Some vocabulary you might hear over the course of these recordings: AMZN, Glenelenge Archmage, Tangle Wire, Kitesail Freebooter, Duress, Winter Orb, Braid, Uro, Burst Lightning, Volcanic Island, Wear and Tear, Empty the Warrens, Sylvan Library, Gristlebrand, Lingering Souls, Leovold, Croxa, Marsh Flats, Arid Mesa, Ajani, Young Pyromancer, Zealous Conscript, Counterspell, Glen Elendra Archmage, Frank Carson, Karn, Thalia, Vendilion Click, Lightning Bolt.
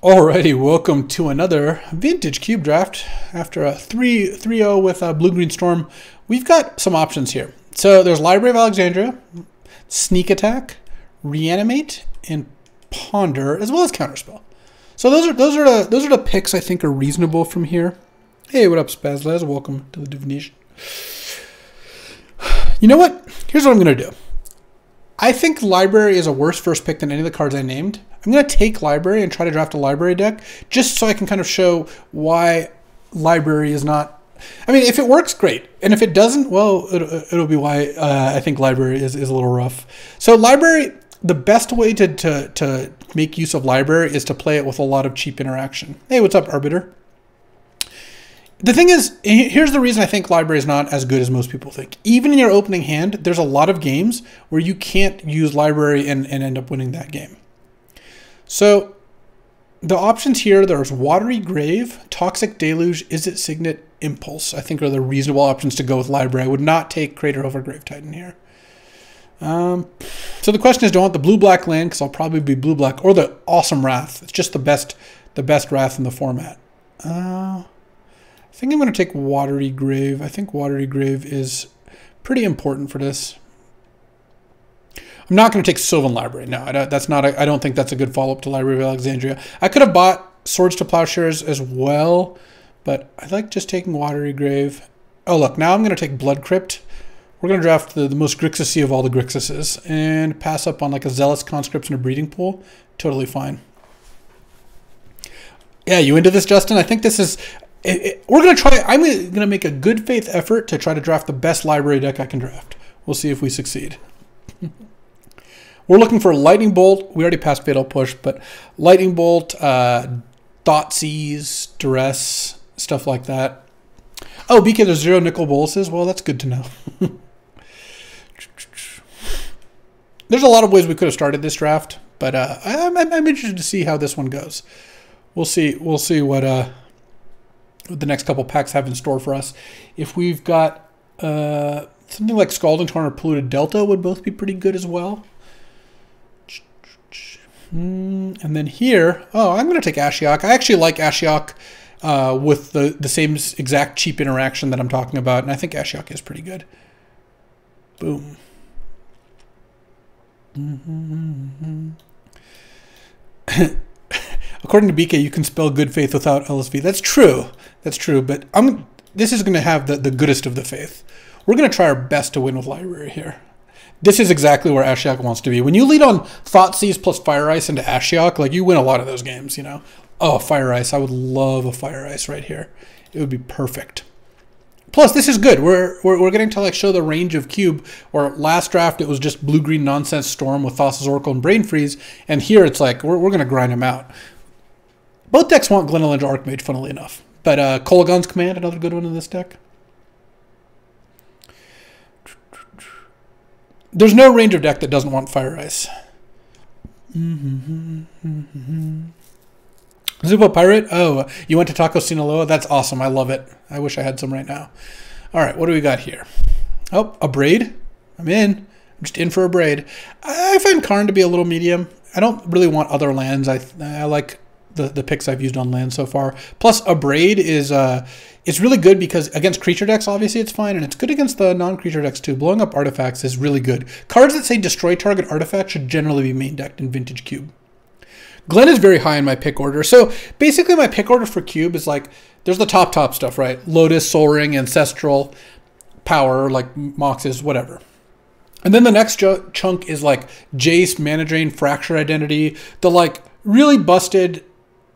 Alrighty, welcome to another Vintage Cube Draft. After a 3-0 with a Blue-Green Storm, we've got some options here. So there's Library of Alexandria, Sneak Attack, Reanimate, and Ponder, as well as Counterspell. So those are the picks I think are reasonable from here. Hey, what up, Spazlaz? Welcome to the divination. You know what? Here's what I'm gonna do. I think Library is a worse first pick than any of the cards I named. I'm going to take Library and try to draft a Library deck just so I can kind of show why Library is not... I mean, if it works, great. And if it doesn't, well, it'll be why I think Library is a little rough. So Library, the best way to make use of Library is to play it with a lot of cheap interaction. Hey, what's up, Arbiter? The thing is, here's the reason I think Library is not as good as most people think. Even in your opening hand, there's a lot of games where you can't use Library and end up winning that game. So the options here, there's Watery Grave, Toxic Deluge, Is It Signet, Impulse, I think are the reasonable options to go with Library. I would not take Crater over Grave Titan here. So the question is, do I want the blue-black land, because I'll probably be blue-black, or the Awesome Wrath? It's just the best Wrath in the format. I think I'm going to take Watery Grave. I think Watery Grave is pretty important for this. I'm not going to take Sylvan Library. No, I don't think that's a good follow-up to Library of Alexandria. I could have bought Swords to Plowshares as well, but I like just taking Watery Grave. Oh, look, now I'm going to take Blood Crypt. We're going to draft the most Grixis-y of all the Grixises and pass up on like a Zealous Conscript and a Breeding Pool. Totally fine. Yeah, you into this, Justin? I think this is... we're going to try... I'm going to make a good faith effort to try to draft the best Library deck I can draft. We'll see if we succeed. We're looking for Lightning Bolt. We already passed Fatal Push, but Lightning Bolt, Thoughtseize, Duress, stuff like that. Oh, BK, there's 0 nickel boluses. Well, that's good to know. There's a lot of ways we could have started this draft, but I'm interested to see how this one goes. We'll see what the next couple packs have in store for us. If we've got something like Scalding Torrent or Polluted Delta would both be pretty good as well. And then here, oh, I'm going to take Ashiok. I actually like Ashiok with the same exact cheap interaction that I'm talking about, and I think Ashiok is pretty good. Boom. According to BK, you can spell good faith without LSV. That's true, but this is going to have the goodest of the faith. We're going to try our best to win with Library here. This is exactly where Ashiok wants to be. When you lead on Thoughtseize plus Fire Ice into Ashiok, like, you win a lot of those games, you know? Oh, Fire Ice. I would love a Fire Ice right here. It would be perfect. Plus, this is good. We're getting to, like, show the range of Cube, or last draft it was just blue-green nonsense Storm with Thassa's Oracle and Brain Freeze, and here it's like, we're going to grind them out. Both decks want Glenelenge Archmage, funnily enough. But Kolaghan's Command, another good one in this deck. There's no Ranger deck that doesn't want Fire Ice. Zubo Pirate? Oh, you went to Taco Sinaloa? That's awesome. I love it. I wish I had some right now. All right, what do we got here? Oh, a Braid. I'm in. I'm just in for a Braid. I find Karn to be a little medium. I don't really want other lands. I like the picks I've used on land so far. Plus, a Braid is... It's really good because against creature decks, obviously, it's fine, and it's good against the non-creature decks, too. Blowing up artifacts is really good. Cards that say destroy target artifact should generally be main decked in Vintage Cube. Glenn is very high in my pick order. So basically, my pick order for Cube is like, there's the top stuff, right? Lotus, Sol Ring, Ancestral, Power, like Moxes, whatever. And then the next chunk is like Jace, Mana Drain, Fractured Identity, the like really busted,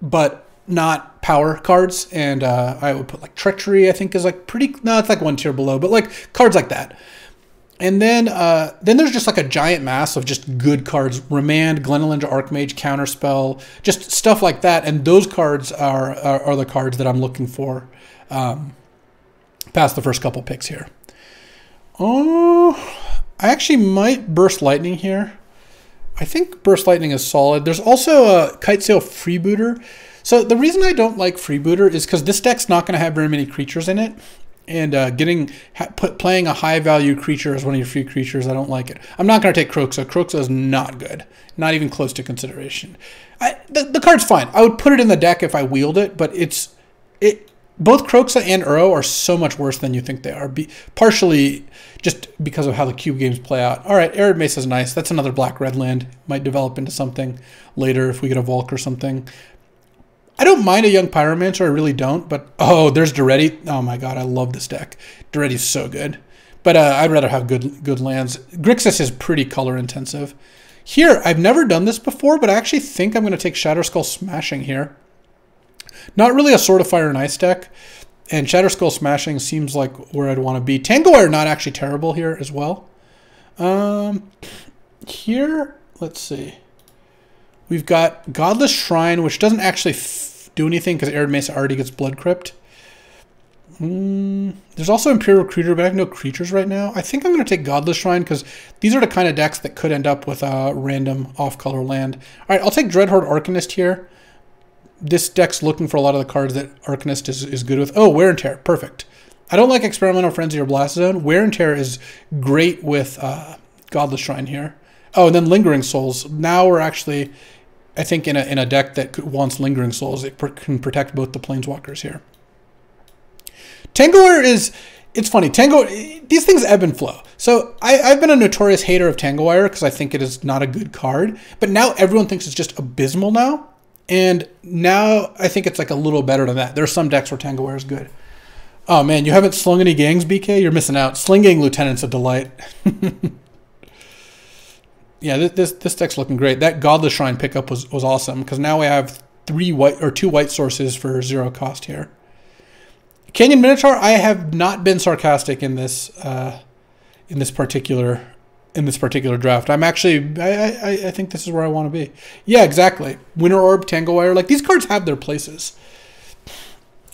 but not power cards, and I would put like Treachery, I think, is like pretty, no, it's like one tier below, but like cards like that. And then there's just like a giant mass of just good cards. Remand, Glenelenge Archmage, Counterspell, just stuff like that, and those cards are the cards that I'm looking for past the first couple picks here. Oh, I actually might Burst Lightning here. I think Burst Lightning is solid. There's also a Kitesail Freebooter. So the reason I don't like Freebooter is because this deck's not going to have very many creatures in it. And playing a high-value creature as one of your few creatures, I don't like it. I'm not going to take Croxa. Croxa is not good. Not even close to consideration. The card's fine. I would put it in the deck if I wheeled it, but it's... Both Croxa and Uro are so much worse than you think they are, partially just because of how the cube games play out. All right, Arid Mesa is nice. That's another black-red land. Might develop into something later if we get a Volk or something. I don't mind a Young Pyromancer. I really don't. But, oh, there's Duretti. Oh, my God. I love this deck. Duretti's so good. But I'd rather have good lands. Grixis is pretty color-intensive. Here, I've never done this before, but I actually think I'm going to take Shatterskull Smashing here. Not really a Sword of Fire and Ice deck, and Shatterskull Smashing seems like where I'd want to be. Tangle Wire not actually terrible here as well. Here, let's see. We've got Godless Shrine, which doesn't actually do anything because Arid Mesa already gets Blood Crypt. There's also Imperial Recruiter, but I have no creatures right now. I think I'm going to take Godless Shrine because these are the kind of decks that could end up with a random off-color land. All right, I'll take Dreadhorde Arcanist here. This deck's looking for a lot of the cards that Arcanist is good with. Oh, Wear and Tear. Perfect. I don't like Experimental Frenzy or Blast Zone. Wear and Tear is great with Godless Shrine here. Oh, and then Lingering Souls. Now we're actually, I think, in a deck that wants Lingering Souls. It can protect both the Planeswalkers here. Tangler is... It's funny. Tangle... These things ebb and flow. So I've been a notorious hater of Tanglewire because I think it is not a good card. But now everyone thinks it's just abysmal now. And now I think it's like a little better than that. There are some decks where Tanglewire is good. Oh man, you haven't slung any gangs, BK? You're missing out. Sling Gang Lieutenant's a delight. Yeah, this deck's looking great. That Godless Shrine pickup was awesome because now we have two white sources for zero cost here. Canyon Minotaur, I have not been sarcastic in this particular draft. I'm actually, I think this is where I want to be. Yeah, exactly. Winter Orb, Tangle Wire, like these cards have their places.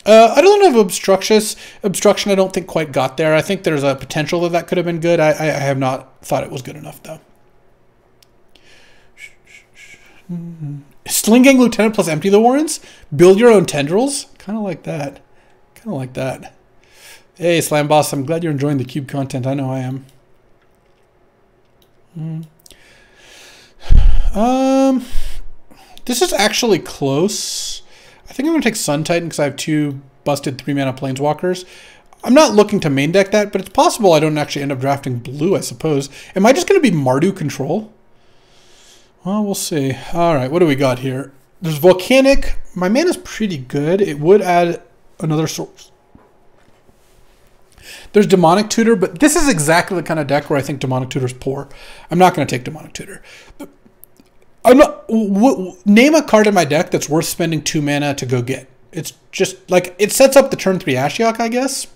I don't know if Obstruction I don't think quite got there. I think there's a potential that could have been good. I have not thought it was good enough though. Sling Gang Lieutenant plus Empty the Warrens? Build your own tendrils? Kind of like that. Kind of like that. Hey, Slam Boss, I'm glad you're enjoying the cube content. I know I am. This is actually close. I think I'm going to take Sun Titan because I have two busted 3-mana Planeswalkers. I'm not looking to main deck that, but it's possible I don't actually end up drafting blue, I suppose. Am I just going to be Mardu Control? Well, we'll see. All right, what do we got here? There's Volcanic. My mana's pretty good. It would add another source. There's Demonic Tutor, but this is exactly the kind of deck where I think Demonic Tutor's poor. I'm not going to take Demonic Tutor. I'm not. Name a card in my deck that's worth spending 2 mana to go get. It's just like it sets up the turn 3 Ashiok, I guess.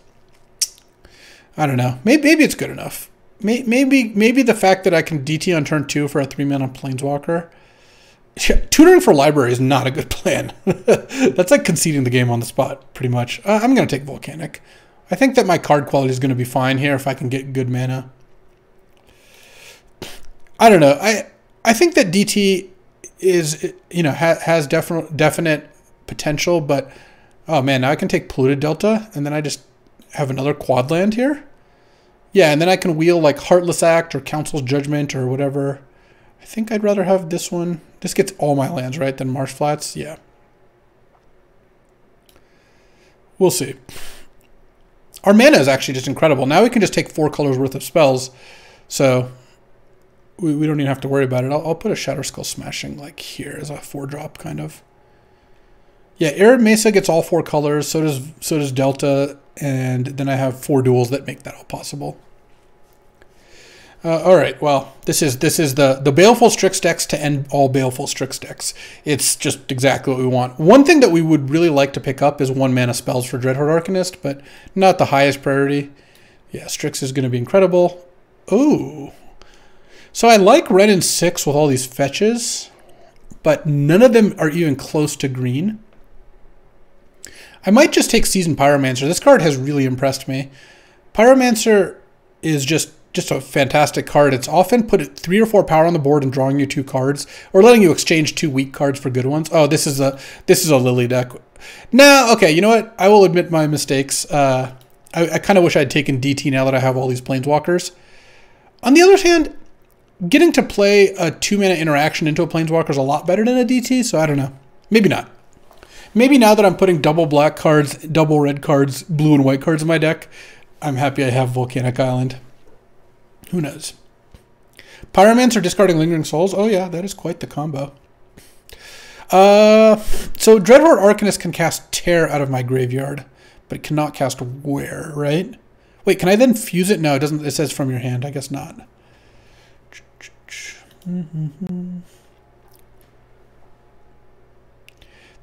I don't know. Maybe it's good enough. Maybe the fact that I can DT on turn 2 for a 3-mana Planeswalker. Tutoring for Library is not a good plan. That's like conceding the game on the spot, pretty much. I'm going to take Volcanic. I think that my card quality is going to be fine here if I can get good mana. I don't know. I think that DT is, you know, has definite potential, but oh man, now I can take Polluted Delta and then I just have another quad land here. Yeah, and then I can wheel like Heartless Act or Council's Judgment or whatever. I think I'd rather have this one. This gets all my lands, right? Then Marsh Flats, yeah. We'll see. Our mana is actually just incredible. Now we can just take 4 colors worth of spells, so we don't even have to worry about it. I'll put a Shatterskull Smashing like here as a 4-drop kind of. Yeah, Arid Mesa gets all 4 colors. So does Delta, and then I have 4 duels that make that all possible. All right, well, this is the Baleful Strix decks to end all Baleful Strix decks. It's just exactly what we want. One thing that we would really like to pick up is 1-mana spells for Dreadhorde Arcanist, but not the highest priority. Yeah, Strix is going to be incredible. Ooh. So I like red and 6 with all these fetches, but none of them are even close to green. I might just take Seasoned Pyromancer. This card has really impressed me. Pyromancer is just a fantastic card. It's often put 3 or 4 power on the board and drawing you 2 cards, or letting you exchange 2 weak cards for good ones. Oh, this is a Lily deck. Now, okay, you know what? I will admit my mistakes. I kind of wish I'd taken DT now that I have all these Planeswalkers. On the other hand, getting to play a 2-mana interaction into a Planeswalker is a lot better than a DT, so I don't know. Maybe not. Maybe now that I'm putting double black cards, double red cards, blue and white cards in my deck, I'm happy I have Volcanic Island. Who knows? Pyromancer discarding Lingering Souls. Oh yeah, that is quite the combo. So Dreadhorde Arcanist can cast Tear out of my graveyard, but it cannot cast Wear, right? Wait, can I then fuse it? No, it doesn't. It says from your hand. I guess not. Mm-hmm.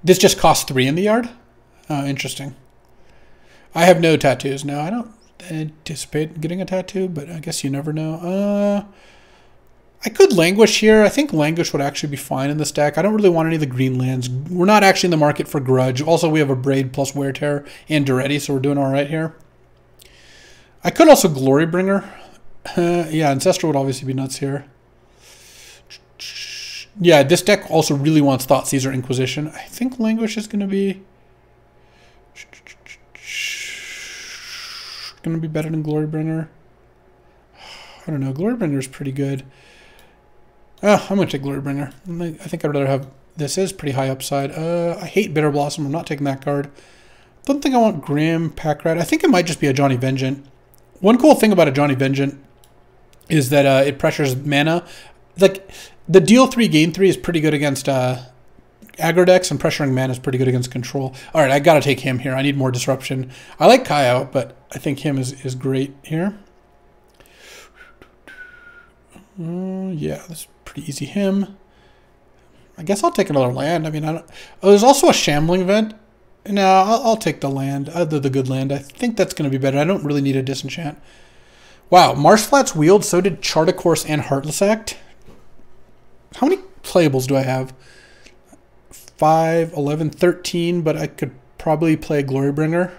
This just costs 3 in the yard? Oh, interesting. I have no tattoos. No, I don't anticipate getting a tattoo, but I guess you never know. I could Languish here. I think Languish would actually be fine in this deck. I don't really want any of the green lands. We're not actually in the market for Grudge. Also, we have a Braid plus Wear and Tear and Duretti, so we're doing all right here. I could also Glorybringer. Yeah, Ancestral would obviously be nuts here. Yeah, this deck also really wants Thoughtseize or Inquisition. I think Languish is going to be... going to be better than Glorybringer. I don't know. Glorybringer is pretty good. Oh, I'm going to take Glorybringer. I think I'd rather have... This is pretty high upside. I hate Bitter Blossom. I'm not taking that card. Don't think I want Grim Pack Rat. I think it might just be a Johnny Vengeant. One cool thing about a Johnny Vengeant is that it pressures mana. Like... The deal 3, gain 3 is pretty good against aggro decks, and pressuring mana is pretty good against control. All right, I got to take him here. I need more disruption. I like Kai out, but I think him is great here. Yeah, that's pretty easy him. I guess I'll take another land. I mean, I don't... Oh, there's also a Shambling Vent. No, I'll take the land, the good land. I think that's going to be better. I don't really need a disenchant. Wow, Marsh Flats Wield, so did Chart a Course and Heartless Act. How many playables do I have? 5, 11, 13, but I could probably play Glorybringer.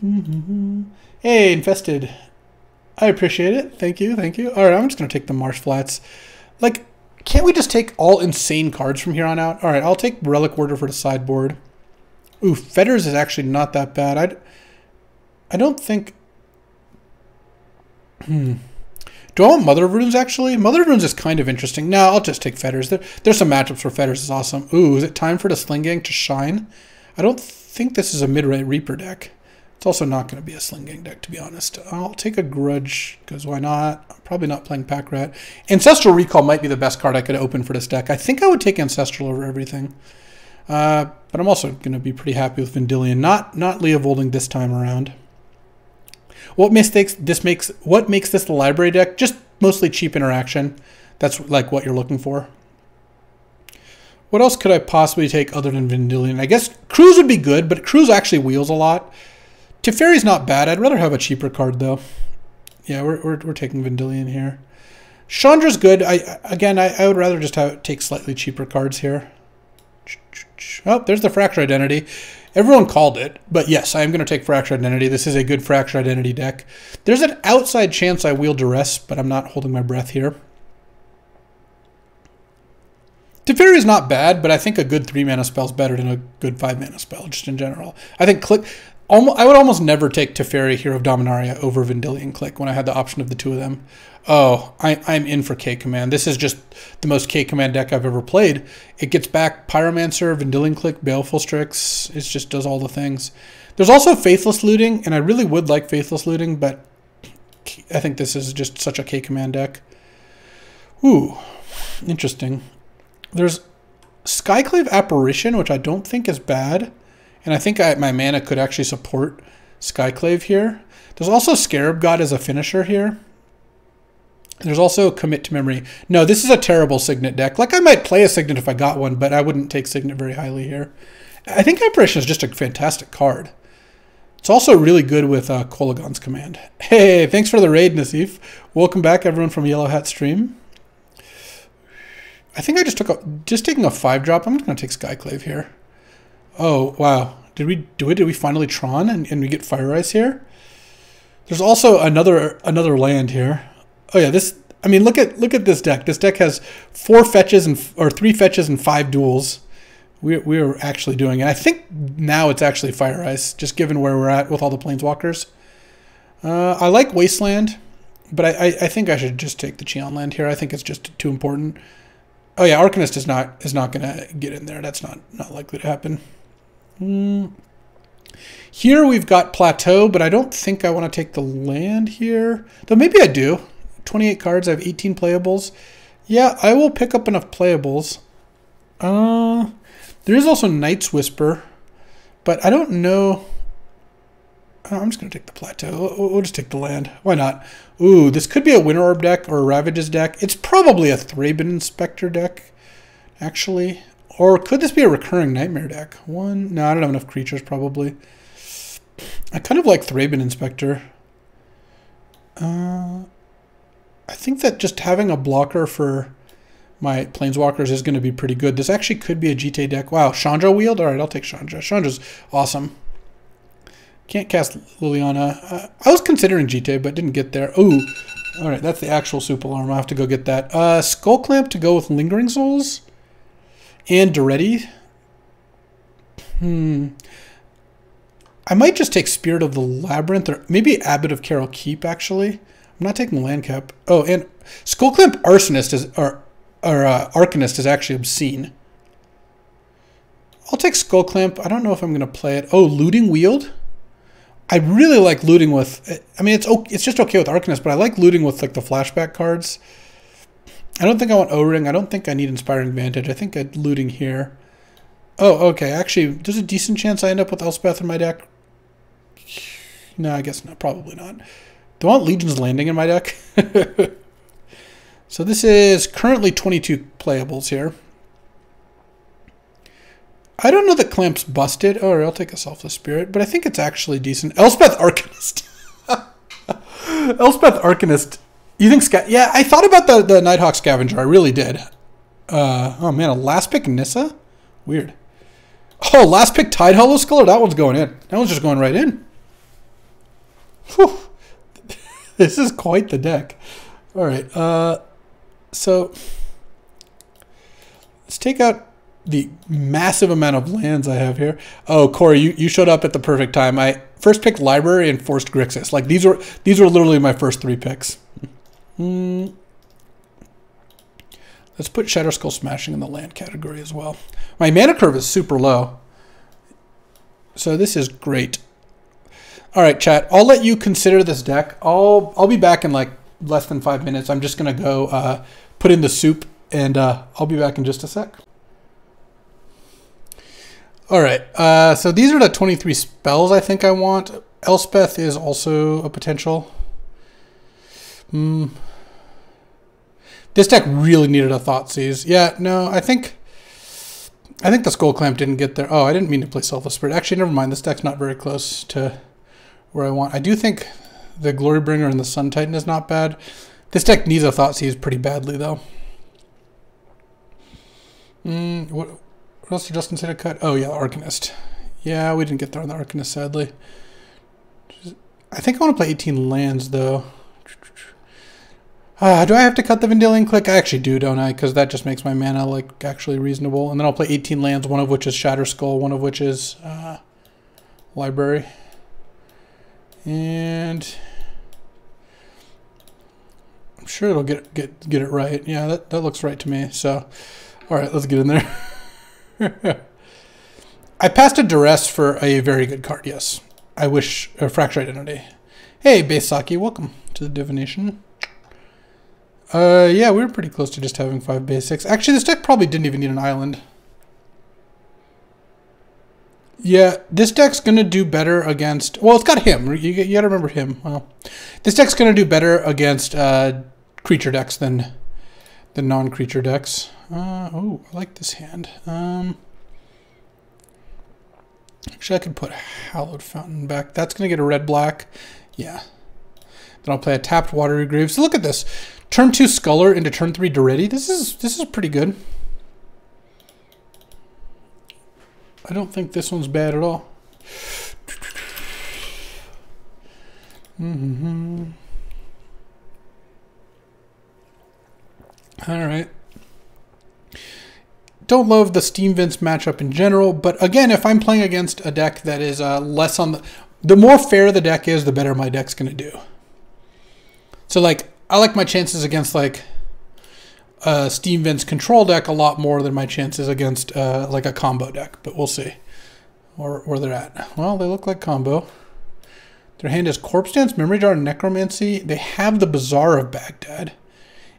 Mm-hmm. Hey, Infested. I appreciate it. Thank you, thank you. All right, I'm just going to take the Marsh Flats. Like, can't we just take all insane cards from here on out? All right, I'll take Relic Warder for the sideboard. Ooh, Fetters is actually not that bad. I don't think... Do I want Mother of Runes, actually? Mother of Runes is kind of interesting. No, I'll just take Fetters. There's some matchups where Fetters is awesome. Ooh, is it time for the Sling Gang to shine? I don't think this is a mid-rate Reaper deck. It's also not going to be a Sling Gang deck, to be honest. I'll take a Grudge, because why not? I'm probably not playing Pack Rat. Ancestral Recall might be the best card I could open for this deck. I think I would take Ancestral over everything. But I'm also going to be pretty happy with Vendilion. Not Leovolding this time around. What makes this the library deck? Just mostly cheap interaction. That's like what you're looking for. What else could I possibly take other than Vendilion? I guess Cruise would be good, but Cruise actually wheels a lot. Teferi's not bad. I'd rather have a cheaper card though. Yeah, we're taking Vendilion here. Chandra's good. I would rather just take slightly cheaper cards here. Oh, there's the Fractured Identity. Everyone called it, but yes, I am going to take Fractured Identity. This is a good Fractured Identity deck. There's an outside chance I wield Duress, but I'm not holding my breath here. Teferi is not bad, but I think a good 3-mana spell is better than a good 5-mana spell, just in general. I think I would almost never take Teferi, Hero of Dominaria, over Vendilion Click when I had the option of the two of them. Oh, I'm in for K-Command. This is just the most K-Command deck I've ever played. It gets back Pyromancer, Vendilion Click, Baleful Strix. It just does all the things. There's also Faithless Looting, and I really would like Faithless Looting, but I think this is just such a K-Command deck. Ooh, interesting. There's Skyclave Apparition, which I don't think is bad. And I think my mana could actually support Skyclave here. There's also Scarab God as a finisher here. There's also Commit to Memory. No, this is a terrible Signet deck. Like, I might play a Signet if I got one, but I wouldn't take Signet very highly here. I think Apparition is just a fantastic card. It's also really good with Kolaghan's Command. Hey, thanks for the raid, Nasif. Welcome back, everyone, from Yellow Hat Stream. I think I just took taking a 5-drop. I'm just going to take Skyclave here. Oh, wow. Did we do it? Did we finally Tron and we get Fire Ice here? There's also another land here. Oh yeah, this, I mean, look at this deck. This deck has 3 fetches and 5 duels. we were actually doing it. I think now it's actually Fire Ice, just given where we're at with all the Planeswalkers. I like Wasteland, but I think I should just take the Cheon land here. I think it's just too important. Oh yeah, Arcanist is not gonna get in there. That's not likely to happen. Here we've got Plateau, but I don't think I want to take the land here. Though maybe I do. 28 cards. I have 18 playables. Yeah, I will pick up enough playables. There is also Knight's Whisper, but I don't know. Oh, I'm just going to take the Plateau. We'll just take the land. Why not? Ooh, this could be a Winter Orb deck or a Ravages deck. It's probably a Thraben Inspector deck, actually. Or could this be a recurring Nightmare deck? One. No, I don't have enough creatures, probably. I kind of like Thraben Inspector. I think that just having a blocker for my Planeswalkers is going to be pretty good. This actually could be a Jite deck. Wow, Chandra Wield? All right, I'll take Chandra. Chandra's awesome. Can't cast Liliana. I was considering Jite, but didn't get there. Ooh, all right, that's the actual Soup Alarm. I'll have to go get that. Skullclamp to go with Lingering Souls and Duretti. I might just take Spirit of the Labyrinth, or maybe Abbot of Carol Keep, actually. I'm not taking the land cap. Oh, and Skullclamp Arsonist is, or Arcanist is actually obscene. I'll take Skullclamp. I don't know if I'm going to play it. Oh, Looting Wield. I really like looting with. I mean, it's just okay with Arcanist, but I like looting with like the flashback cards. I don't think I want O-Ring. I don't think I need Inspiring Vantage. I think I'm looting here. Oh, okay. Actually, there's a decent chance I end up with Elspeth in my deck. No, I guess not. Probably not. Do I want Legion's Landing in my deck? So this is currently 22 playables here. I don't know that Clamp's busted. Oh, I'll take a Selfless Spirit, but I think it's actually decent. Elspeth Arcanist. Elspeth Arcanist. You think... yeah, I thought about the Nighthawk Scavenger. I really did. Oh, man. A last pick Nissa? Weird. Oh, last pick Tide Hollow Scholar? That one's going in. That one's just going right in. Whew. This is quite the deck. All right. So let's take out the massive amount of lands I have here. Oh, Corey, you showed up at the perfect time. I first picked Library and forced Grixis. Like these were literally my first three picks. Let's put Shatterskull Smashing in the land category as well. My mana curve is super low, so this is great. All right, chat. I'll let you consider this deck. I'll be back in like less than 5 minutes. I'm just gonna go put in the soup, and I'll be back in just a sec. All right. So these are the 23 spells I think I want. Elspeth is also a potential. This deck really needed a Thoughtseize. Yeah. No. I think the Skullclamp didn't get there. Oh, I didn't mean to play Selfless Spirit. Actually, never mind. This deck's not very close to where I want. I do think the Glorybringer and the Sun Titan is not bad. This deck needs a Thoughtseize pretty badly, though. What else did Justin say to cut? Oh, yeah, Arcanist. Yeah, we didn't get there on the Arcanist, sadly. I think I want to play 18 lands, though. Do I have to cut the Vendilion Click? I actually do, don't I? Because that just makes my mana, like, actually reasonable. And then I'll play 18 lands, one of which is Shatterskull, one of which is Library. And I'm sure it'll get it right. Yeah, that looks right to me. So, all right, let's get in there. I passed a Duress for a very good card, yes. I wish... Fractured Identity. Hey, Beisaki, welcome to the divination. Yeah, we were pretty close to just having 5 basics. Actually, this deck probably didn't even need an island. Yeah, this deck's going to do better against... Well, it's got him. You got to remember him. Well, this deck's going to do better against creature decks than non-creature decks. Oh, I like this hand. Actually, I could put Hallowed Fountain back. That's going to get a red-black. Yeah. Then I'll play a tapped Watery Grave. So look at this. Turn 2 Sculler into turn 3 Duretti. This is pretty good. I don't think this one's bad at all. All right. Don't love the Steam Vents matchup in general, but again, if I'm playing against a deck that is less on the more fair the deck is, the better my deck's going to do. So like, I like my chances against like a Steam Vents control deck a lot more than my chances against like a combo deck, but we'll see where they're at. Well, they look like combo. Their hand is Corpse Dance, Memory Jar, Necromancy. They have the Bazaar of Baghdad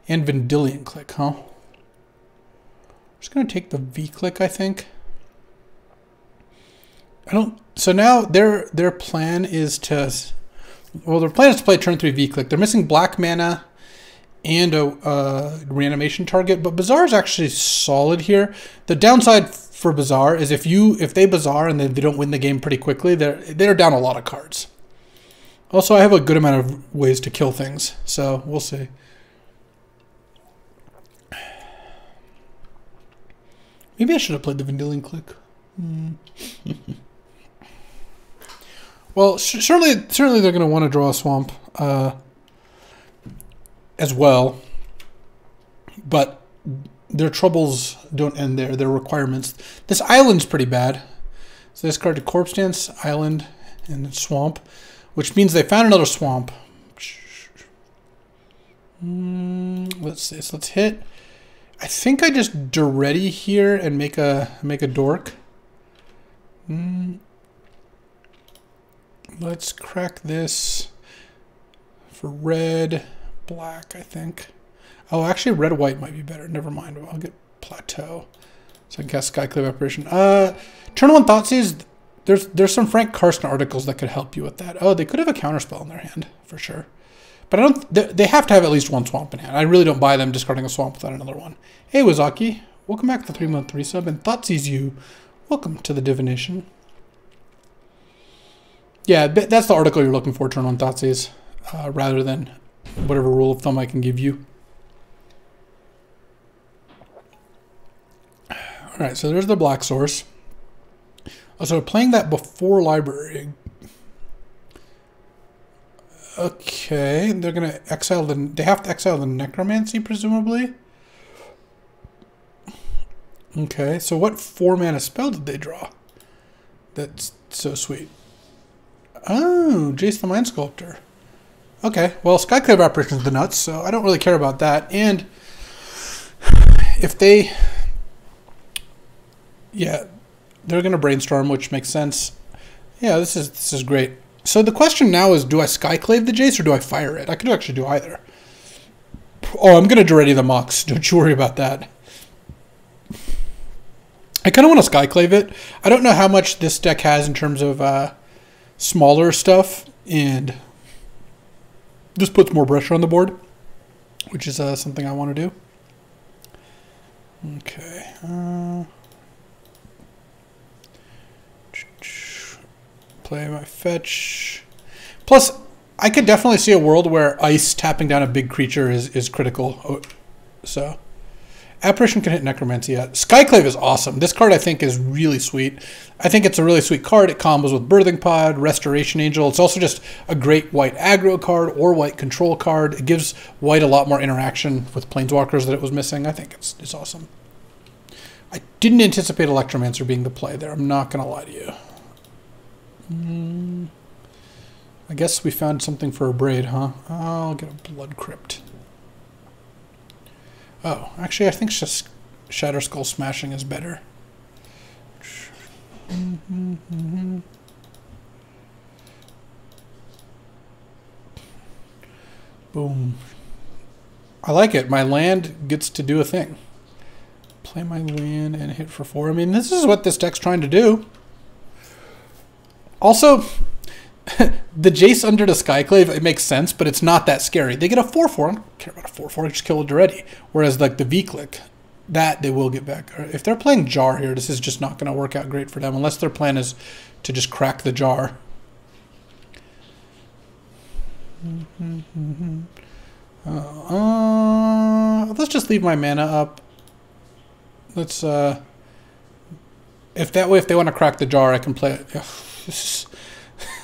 and Vendilion Click, huh? I'm just going to take the V-Click, I think. I don't... So now their plan is to... Well, their plan is to play turn 3 V-Click. They're missing black mana and a reanimation target, but Bazaar is actually solid here. The downside for Bazaar is if they Bazaar and they don't win the game pretty quickly, they're down a lot of cards. Also, I have a good amount of ways to kill things, so we'll see. Maybe I should have played the Vendilion Click. Mm. Well, certainly they're going to want to draw a Swamp as well. But their troubles don't end there. Their requirements. This island's pretty bad. So they discard to Corpse Dance, Island, and Swamp, which means they found another Swamp. Let's see. So let's hit. I think I just Duretti here and make a dork. Let's crack this for red, black, I think. Oh, actually red, white might be better. Never mind. I'll get plateau. So I can cast Skyclave Apparition. Turn 1 Thoughtseize. There's some Frank Carson articles that could help you with that. Oh, they could have a counterspell in their hand for sure. But I don't. They have to have at least one swamp in hand. I really don't buy them discarding a swamp without another one. Hey, Wazaki. Welcome back to the 3-month resub. And Thoughtseize you. Welcome to the divination. Yeah, that's the article you're looking for, turn on Thoughtseize, rather than whatever rule of thumb I can give you. All right, so there's the black source. Also, playing that before library. Okay, they're going to exile the... They have to exile the Necromancy, presumably. Okay, so what 4-mana spell did they draw? That's so sweet. Oh, Jace the Mind Sculptor. Okay, well, Skyclave Apparition's the nuts, so I don't really care about that. And if they... Yeah, they're going to brainstorm, which makes sense. Yeah, this is great. So the question now is, do I Skyclave the Jace or do I fire it? I could actually do either. Oh, I'm going to Duretti the Mox. Don't you worry about that. I kind of want to Skyclave it. I don't know how much this deck has in terms of smaller stuff. And this puts more pressure on the board, which is something I want to do. Okay. Play my fetch. Plus, I could definitely see a world where ice tapping down a big creature is critical. Oh, so, Apparition can hit Necromancy. Skyclave is awesome. This card, I think, is really sweet. I think it's a really sweet card. It combos with Birthing Pod, Restoration Angel. It's also just a great white aggro card or white control card. It gives white a lot more interaction with Planeswalkers that it was missing. I think it's awesome. I didn't anticipate Electromancer being the play there. I'm not going to lie to you. I guess we found something for a braid, huh? I'll get a Blood Crypt. Oh, actually, I think Shatterskull Smashing is better. Boom. I like it. My land gets to do a thing. Play my land and hit for 4. I mean, this is what this deck's trying to do. Also, the Jace under the Skyclave, it makes sense, but it's not that scary. They get a 4-4. I don't care about a 4-4. I just kill it Duretti. Whereas, like, the V-Click, that they will get back. If they're playing Jar here, this is just not going to work out great for them, unless their plan is to just crack the Jar. Let's just leave my mana up. Let's, If that way, if they want to crack the Jar, I can play it. Ugh. This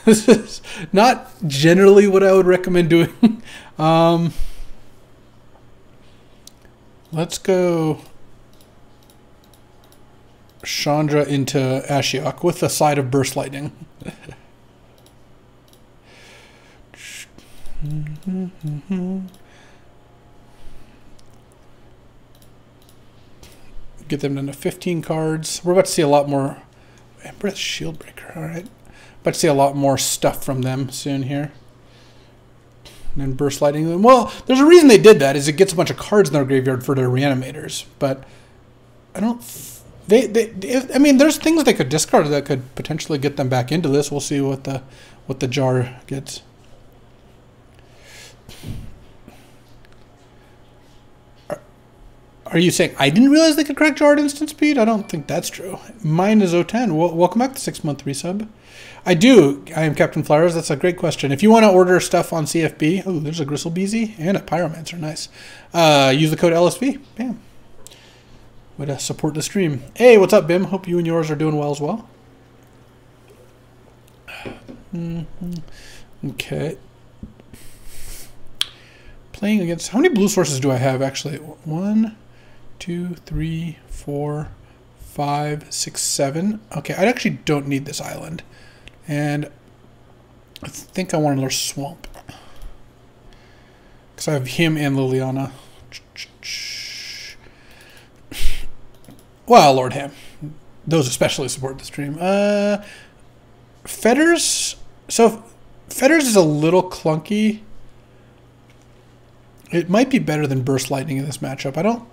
is not generally what I would recommend doing. Let's go Chandra into Ashiok with a side of Burst Lightning. Get them down to 15 cards. We're about to see a lot more. Breath Shield Breaker, alright. About to see a lot more stuff from them soon here. And then Burst Lightning. Well, there's a reason they did that, is it gets a bunch of cards in their graveyard for their reanimators. But I don't... I mean, there's things they could discard that could potentially get them back into this. We'll see what the jar gets. Are you saying I didn't realize they could crack jar at instant speed? I don't think that's true. Mine is 010. Welcome back to 6-month resub. I do. I am Captain Flowers. That's a great question. If you want to order stuff on CFB, oh, there's a Gristlebeezy and a Pyromancer. Nice. Use the code LSV. Bam. Way to support the stream. Hey, what's up, Bim? Hope you and yours are doing well as well. Okay. Playing against... How many blue sources do I have, actually? 1, 2, 3, 4, 5, 6, 7. Okay, I actually don't need this island. And I think I want another swamp. Because I have him and Liliana. Well, Lord Ham. Those especially support the stream. Fetters. So, Fetters is a little clunky. It might be better than Burst Lightning in this matchup. I don't...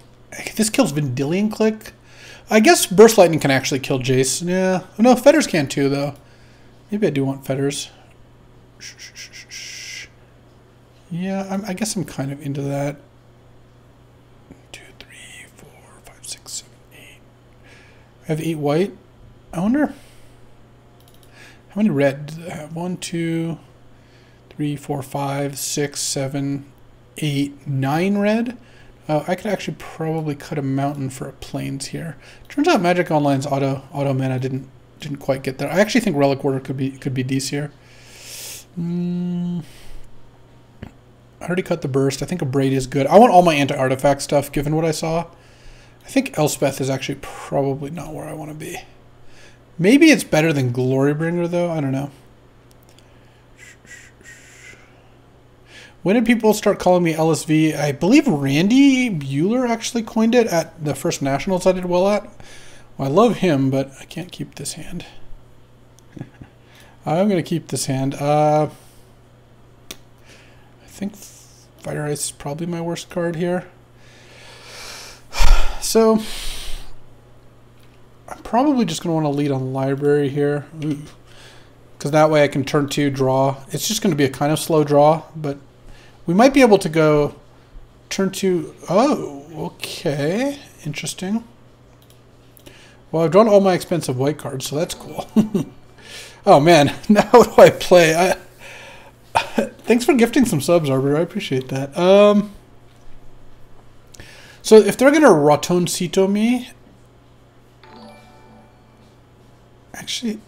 This kills Vendilion Click. I guess Burst Lightning can actually kill Jace. Yeah. Oh, no, Fetters can too, though. Maybe I do want Fetters. Yeah, I guess I'm kind of into that. 2, 3, 4, 5, 6, 7, 8. I have 8 white. I wonder... How many red do I have? 1, 2, 3, 4, 5, 6, 7, 8, 9 red. I could actually probably cut a mountain for a plains here. Turns out Magic Online's auto mana didn't quite get there. I actually think Relic Order could be decent. I already cut the burst. I think a braid is good. I want all my anti-artifact stuff given what I saw. I think Elspeth is actually probably not where I want to be. Maybe it's better than Glorybringer though. I don't know. When did people start calling me LSV? I believe Randy Bueller actually coined it at the first Nationals I did well at. Well, I love him, but I can't keep this hand. I'm going to keep this hand. I think Fire Ice is probably my worst card here. So, I'm probably just going to want to lead on Library here. Because that way I can turn 2, draw. It's just going to be a kind of slow draw, but... We might be able to go turn 2. Oh, okay. Interesting. Well, I've drawn all my expensive white cards, so that's cool. Oh, man. Now what do I play? Thanks for gifting some subs, Arbiter. I appreciate that. So if they're going to Ratoncito me... Actually...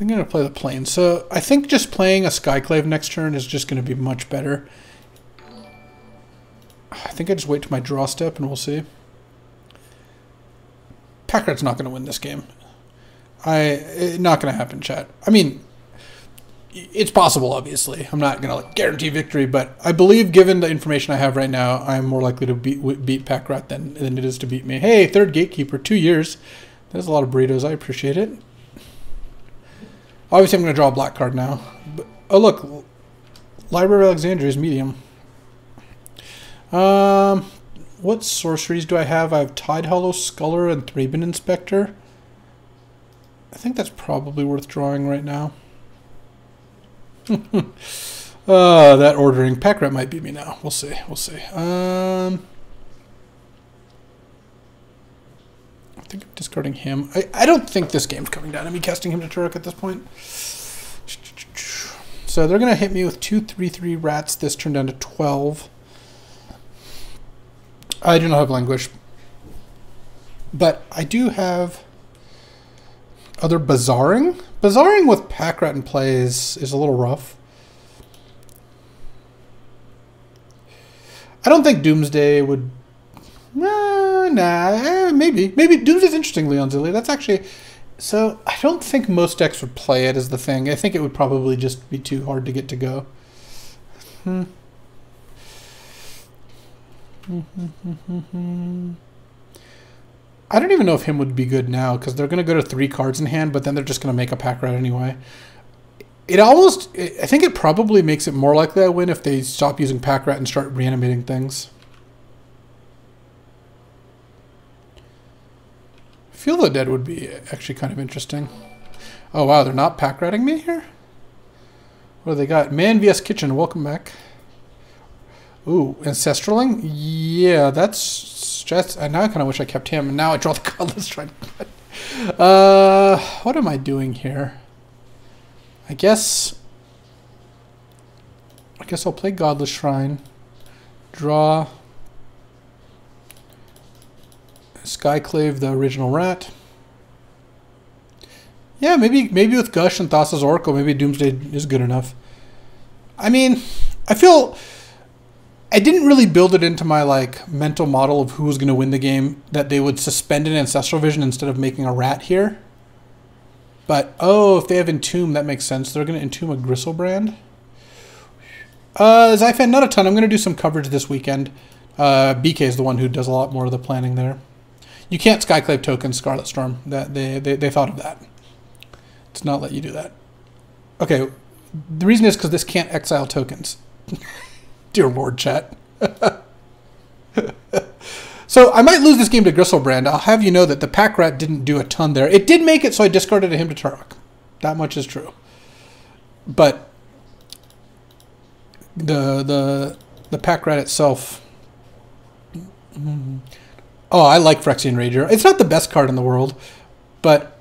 I'm going to play the plane. So I think just playing a Skyclave next turn is just going to be much better. I think I just wait till my draw step and we'll see. Packard's not going to win this game. It's not going to happen, chat. I mean, it's possible, obviously. I'm not going to like, guarantee victory, but I believe given the information I have right now, I'm more likely to beat Packrat than it is to beat me. Hey, third gatekeeper, 2 years. That is a lot of burritos. I appreciate it. Obviously, I'm going to draw a black card now. But, oh, look. Library of Alexandria is medium. What sorceries do I have? I have Tide Hollow, Sculler, and Thraben Inspector. I think that's probably worth drawing right now. That ordering. Packrat might beat me now. We'll see. We'll see. I think I'm discarding him. I don't think this game's coming down to me casting him to Turok at this point. So they're going to hit me with 2/3/3 rats. This turned down to 12. I do not have Languish. But I do have other Bazaring. Bazaring with Packrat in play is a little rough. I don't think Doomsday would Nah, maybe Dooms is interestingly on Zillia. That's actually... So, I don't think most decks would play it as the thing. I think it would probably just be too hard to get to go. I don't even know if him would be good now, because they're going to go to 3 cards in hand, but then they're just going to make a pack route anyway. It almost... I think it probably makes it more likely I win if they stop using pack rat and start reanimating things. Feel the Dead would be actually kind of interesting. Oh wow, they're not pack ratting me here? What do they got? Man vs. Kitchen, welcome back. Ooh, Ancestraling? Yeah, that's just... Now I kind of wish I kept him, and now I draw the Godless Shrine. What am I doing here? I guess I'll play Godless Shrine. Draw. Skyclave, the original rat. Yeah, maybe with Gush and Thassa's Oracle, maybe Doomsday is good enough. I mean, I feel... I didn't really build it into my mental model of who was going to win the game, that they would suspend an Ancestral Vision instead of making a rat here. But, oh, if they have Entomb, that makes sense. They're going to Entomb a Gristlebrand. Zyfan, not a ton. I'm going to do some coverage this weekend. BK is the one who does a lot more of the planning there. You can't Skyclave token Scarlet Storm. That they thought of that. It's not let you do that. Okay, the reason is because this can't exile tokens. Dear Lord, chat. So I might lose this game to Gristlebrand. I'll have you know that the Pack Rat didn't do a ton there. It did make it, so I discarded him to Turok. That much is true. But the Pack Rat itself. Oh, I like Phyrexian Rager. It's not the best card in the world, but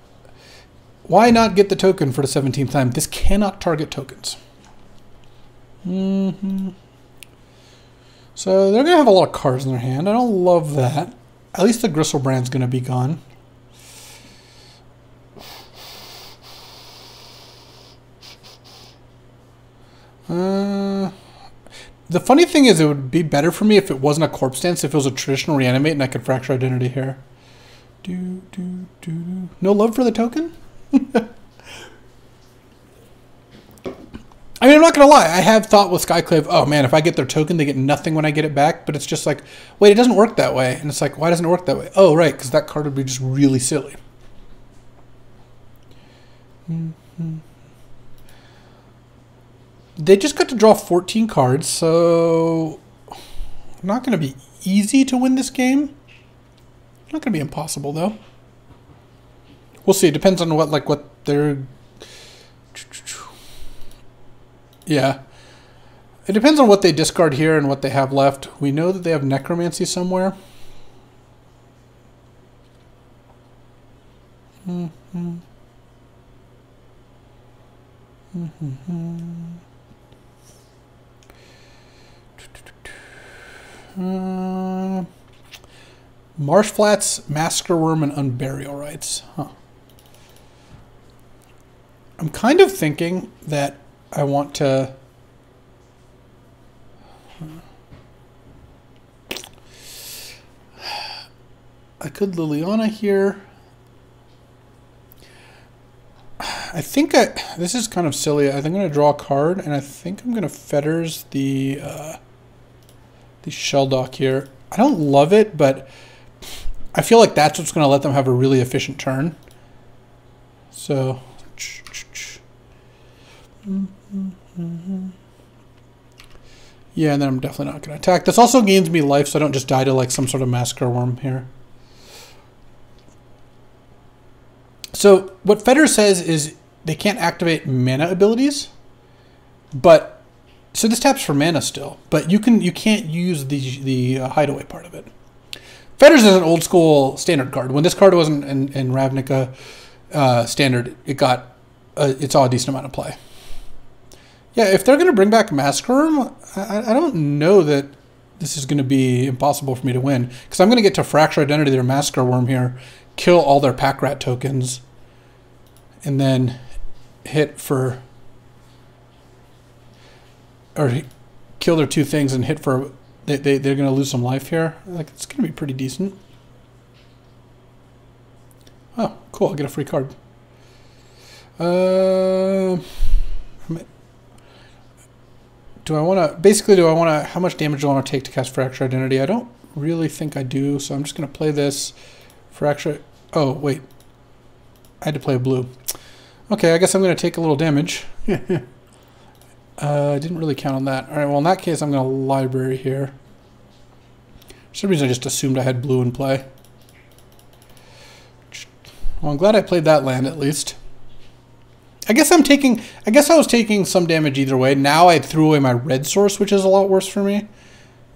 why not get the token for the 17th time? This cannot target tokens. So they're going to have a lot of cards in their hand. I don't love that. At least the Gristlebrand's going to be gone. The funny thing is, it would be better for me if it wasn't a Corpse Dance, if it was a traditional Reanimate and I could Fracture Identity here. No love for the token? I mean, I'm not going to lie. I have thought with Skyclave, oh man, if I get their token, they get nothing when I get it back. But it's just like, wait, it doesn't work that way. And it's like, why doesn't it work that way? Oh, right, because that card would be just really silly. They just got to draw 14 cards, so not going to be easy to win this game. Not going to be impossible, though. We'll see. It depends on what they're... Yeah. It depends on what they discard here and what they have left. We know that they have Necromancy somewhere. Marsh Flats, Massacre Worm, and Unburial Rites. Huh. I'm kind of thinking that I want to... I could Liliana here. I think this is kind of silly. I think I'm going to draw a card, and I think I'm going to Fetters the Sheldock here. I don't love it, but I feel like that's what's going to let them have a really efficient turn. So... Yeah, and then I'm definitely not going to attack. This also gains me life, so I don't just die to some sort of Massacre Worm here. So what Fetter says is they can't activate mana abilities, but so this taps for mana still. But you can't use the hideaway part of it. Fetters is an old school standard card. When this card wasn't in Ravnica standard, it got it saw a decent amount of play. Yeah, if they're going to bring back Massacre Worm, I don't know that this is going to be impossible for me to win. Because I'm going to get to Fracture Identity their Massacre Worm here, kill all their Pack Rat tokens, and then hit for... Or kill their two things and hit for They're going to lose some life here. Like, it's going to be pretty decent. Oh, cool. I'll get a free card. Do I want to... Basically, do I want to... How much damage do I want to take to cast Fractured Identity? I don't really think I do, so I'm just going to play this. Fracture... Oh, wait. I had to play a blue. Okay, I guess I'm going to take a little damage. I didn't really count on that. All right, well, in that case, I'm going to library here. For some reason, I just assumed I had blue in play. Well, I'm glad I played that land, at least. I guess I'm taking... I guess I was taking some damage either way. Now I threw away my red source, which is a lot worse for me.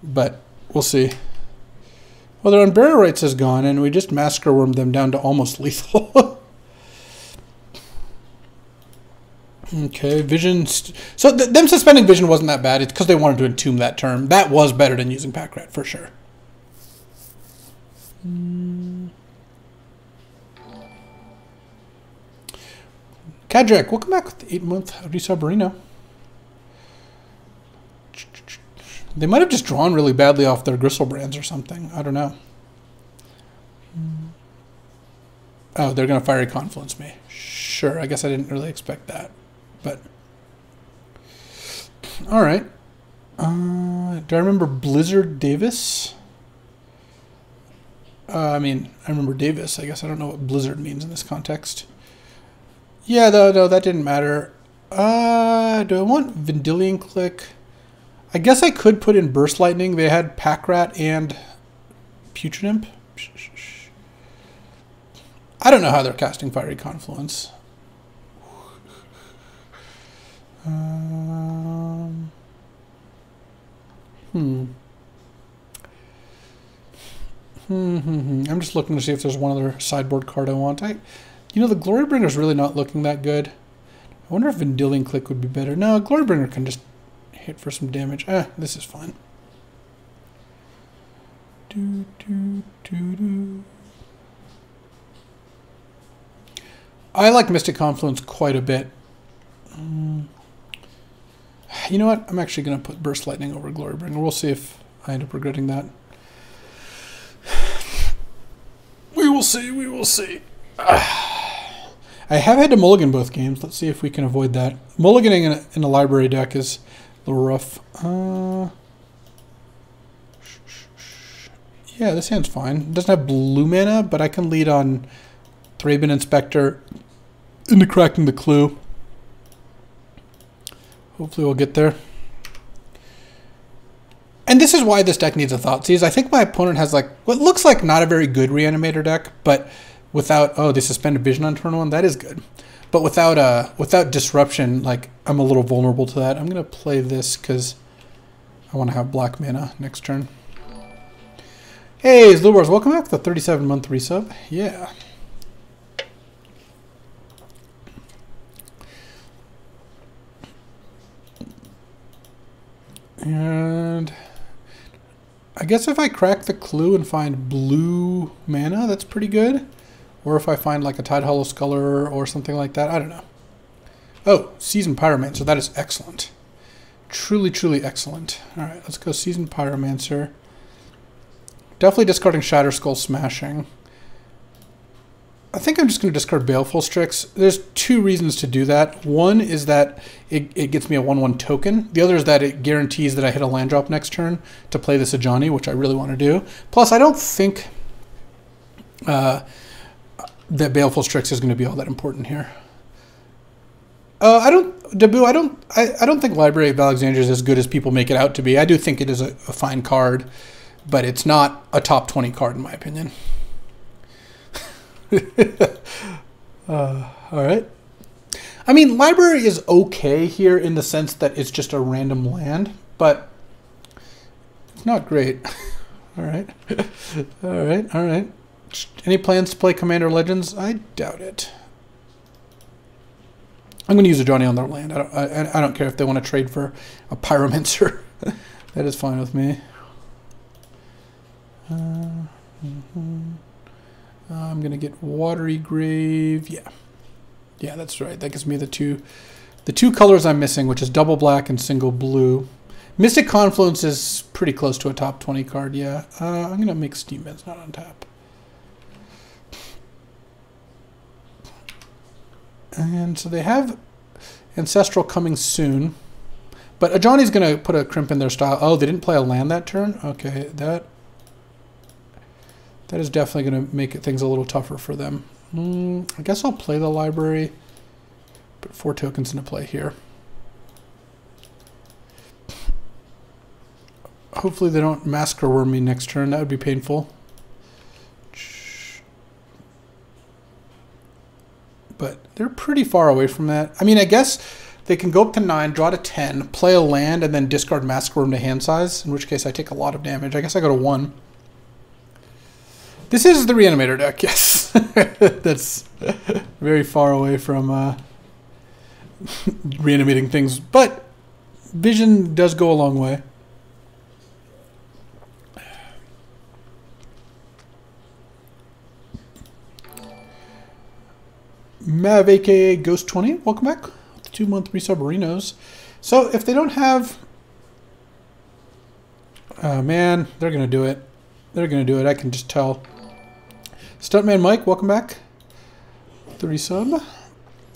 But we'll see. Well, their Unburial Rites is gone, and we just Massacre Wormed them down to almost lethal. Okay, Vision... So them suspending Vision wasn't that bad. It's because they wanted to entomb that term. That was better than using Pack Rat, for sure. Kadrak, welcome back with the 8-month Risabarino. They might have just drawn really badly off their Gristlebands or something. I don't know. Oh, they're going to Fiery Confluence me. Sure, I guess I didn't really expect that. But, all right. Do I remember Blizzard Davis? I mean, I remember Davis. I guess I don't know what Blizzard means in this context. Yeah, no, that didn't matter. Do I want Vendilion Click? I guess I could put in Burst Lightning. They had Pack Rat and Putrid Imp. I don't know how they're casting Fiery Confluence. I'm just looking to see if there's one other sideboard card I want. You know, the Glorybringer's really not looking that good. I wonder if Vendilion Click would be better. No, Glorybringer can just hit for some damage. Ah, this is fine. I like Mystic Confluence quite a bit. You know what? I'm actually going to put Burst Lightning over Glorybringer. We'll see if I end up regretting that. We will see. We will see. I have had to mulligan both games. Let's see if we can avoid that. Mulliganing in a library deck is a little rough. Yeah, this hand's fine. It doesn't have blue mana, but I can lead on Thraben Inspector into cracking the clue. Hopefully we'll get there. And this is why this deck needs a Thoughtseize. I think my opponent has like what looks like not a very good Reanimator deck, but... Without, oh, they suspended Vision on turn 1. That is good. But without Disruption, like, I'm a little vulnerable to that. I'm going to play this because I want to have black mana next turn. Hey, Zlubars, welcome back to the 37-month resub. Yeah. And... I guess if I crack the clue and find blue mana, that's pretty good. Or if I find like a Tidehollow Sculler or something like that. I don't know. Oh, Seasoned Pyromancer. That is excellent. Truly, truly excellent. All right, let's go Seasoned Pyromancer. Definitely discarding Shatterskull Smashing. I think I'm just going to discard Baleful Strix. There's two reasons to do that. One is that it gets me a 1-1 token. The other is that it guarantees that I hit a land drop next turn to play this Ajani, which I really want to do. Plus, I don't think... that Baleful Strix is going to be all that important here. I don't think Library of Alexandria is as good as people make it out to be. I do think it is a fine card, but it's not a top 20 card in my opinion. All right. I mean, Library is okay here in the sense that it's just a random land, but it's not great. All right. All right. All right. Any plans to play Commander Legends? I doubt it. I'm going to use Ajani on their land. I don't care if they want to trade for a Pyromancer. That is fine with me. I'm going to get Watery Grave. Yeah. Yeah, that's right. That gives me the two colors I'm missing, which is double black and single blue. Mystic Confluence is pretty close to a top 20 card, yeah. I'm going to make Steam Vents not on tap. And so they have Ancestral coming soon. But Ajani's going to put a crimp in their style. Oh, they didn't play a land that turn? Okay, that is definitely going to make things a little tougher for them. I guess I'll play the library. Put 4 tokens into play here. Hopefully they don't Masker Worm me next turn. That would be painful. But they're pretty far away from that. I mean, I guess they can go up to 9, draw to 10, play a land, and then discard Masker Worm to hand size, in which case I take a lot of damage. I guess I go to 1. This is the Reanimator deck, yes. That's very far away from reanimating things, but vision does go a long way. Mav, aka Ghost 20, welcome back. 2-month resubmarinos. So if they don't have, oh man, they're gonna do it. They're gonna do it. I can just tell. Stuntman Mike, welcome back. 30 sub.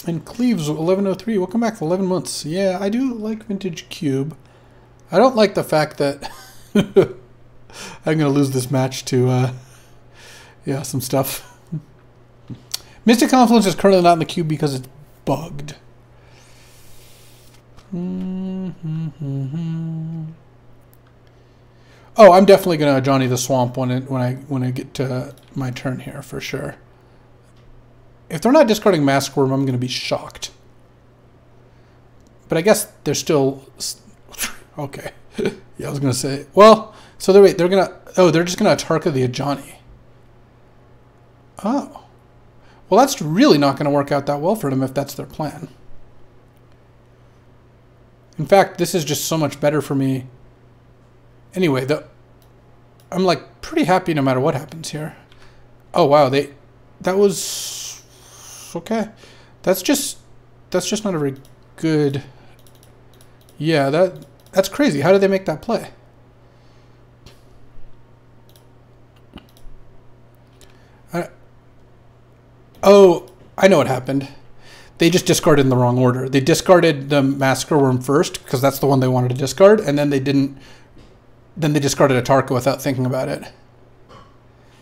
And Cleaves 1103, welcome back. 11 months. Yeah, I do like Vintage Cube. I don't like the fact that I'm gonna lose this match to yeah, some stuff. Mystic Confluence is currently not in the cube because it's bugged. Oh, I'm definitely gonna Johnny the Swamp when I get to my turn here for sure. If they're not discarding Mask Worm, I'm gonna be shocked. But I guess they're still okay. Yeah, I was gonna say. Well, so they're wait. They're gonna. Oh, they're just gonna Tarka the Ajani. Oh. Well, that's really not going to work out that well for them if that's their plan. In fact, this is just so much better for me. Anyway, I'm like pretty happy no matter what happens here. Oh wow, that was okay. That's just not a very good. Yeah, that's crazy. How did they make that play? Oh, I know what happened. They just discarded in the wrong order. They discarded the Masker Worm first because that's the one they wanted to discard, and then they didn't. Then they discarded a Tarka without thinking about it.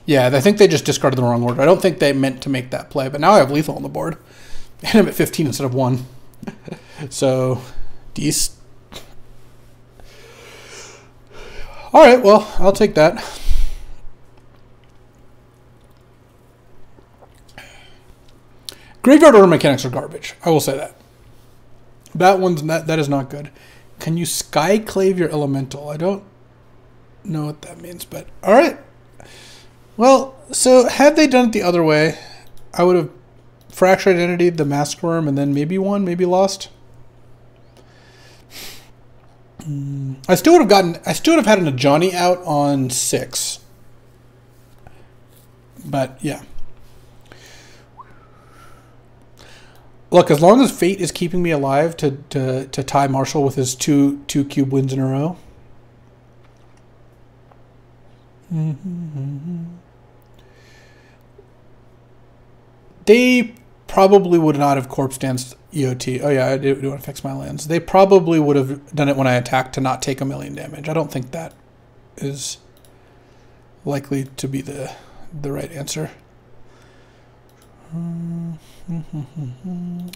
Yeah, I think they just discarded the wrong order. I don't think they meant to make that play, but now I have lethal on the board, and I'm at 15 instead of 1. So, Deez. All right, well, I'll take that. Graveyard order mechanics are garbage. I will say that. That is not good. Can you Skyclave your elemental? I don't know what that means, but all right. Well, so had they done it the other way, I would have Fractured Identity, the Mask Worm, and then maybe won, maybe lost. I still would have had an Ajani out on 6. But yeah. Look, as long as fate is keeping me alive to tie Marshall with his two cube wins in a row. They probably would not have Corpse Danced EOT. Oh yeah, I do want to fix my lands. They probably would have done it when I attacked to not take 1,000,000 damage. I don't think that is likely to be the right answer. And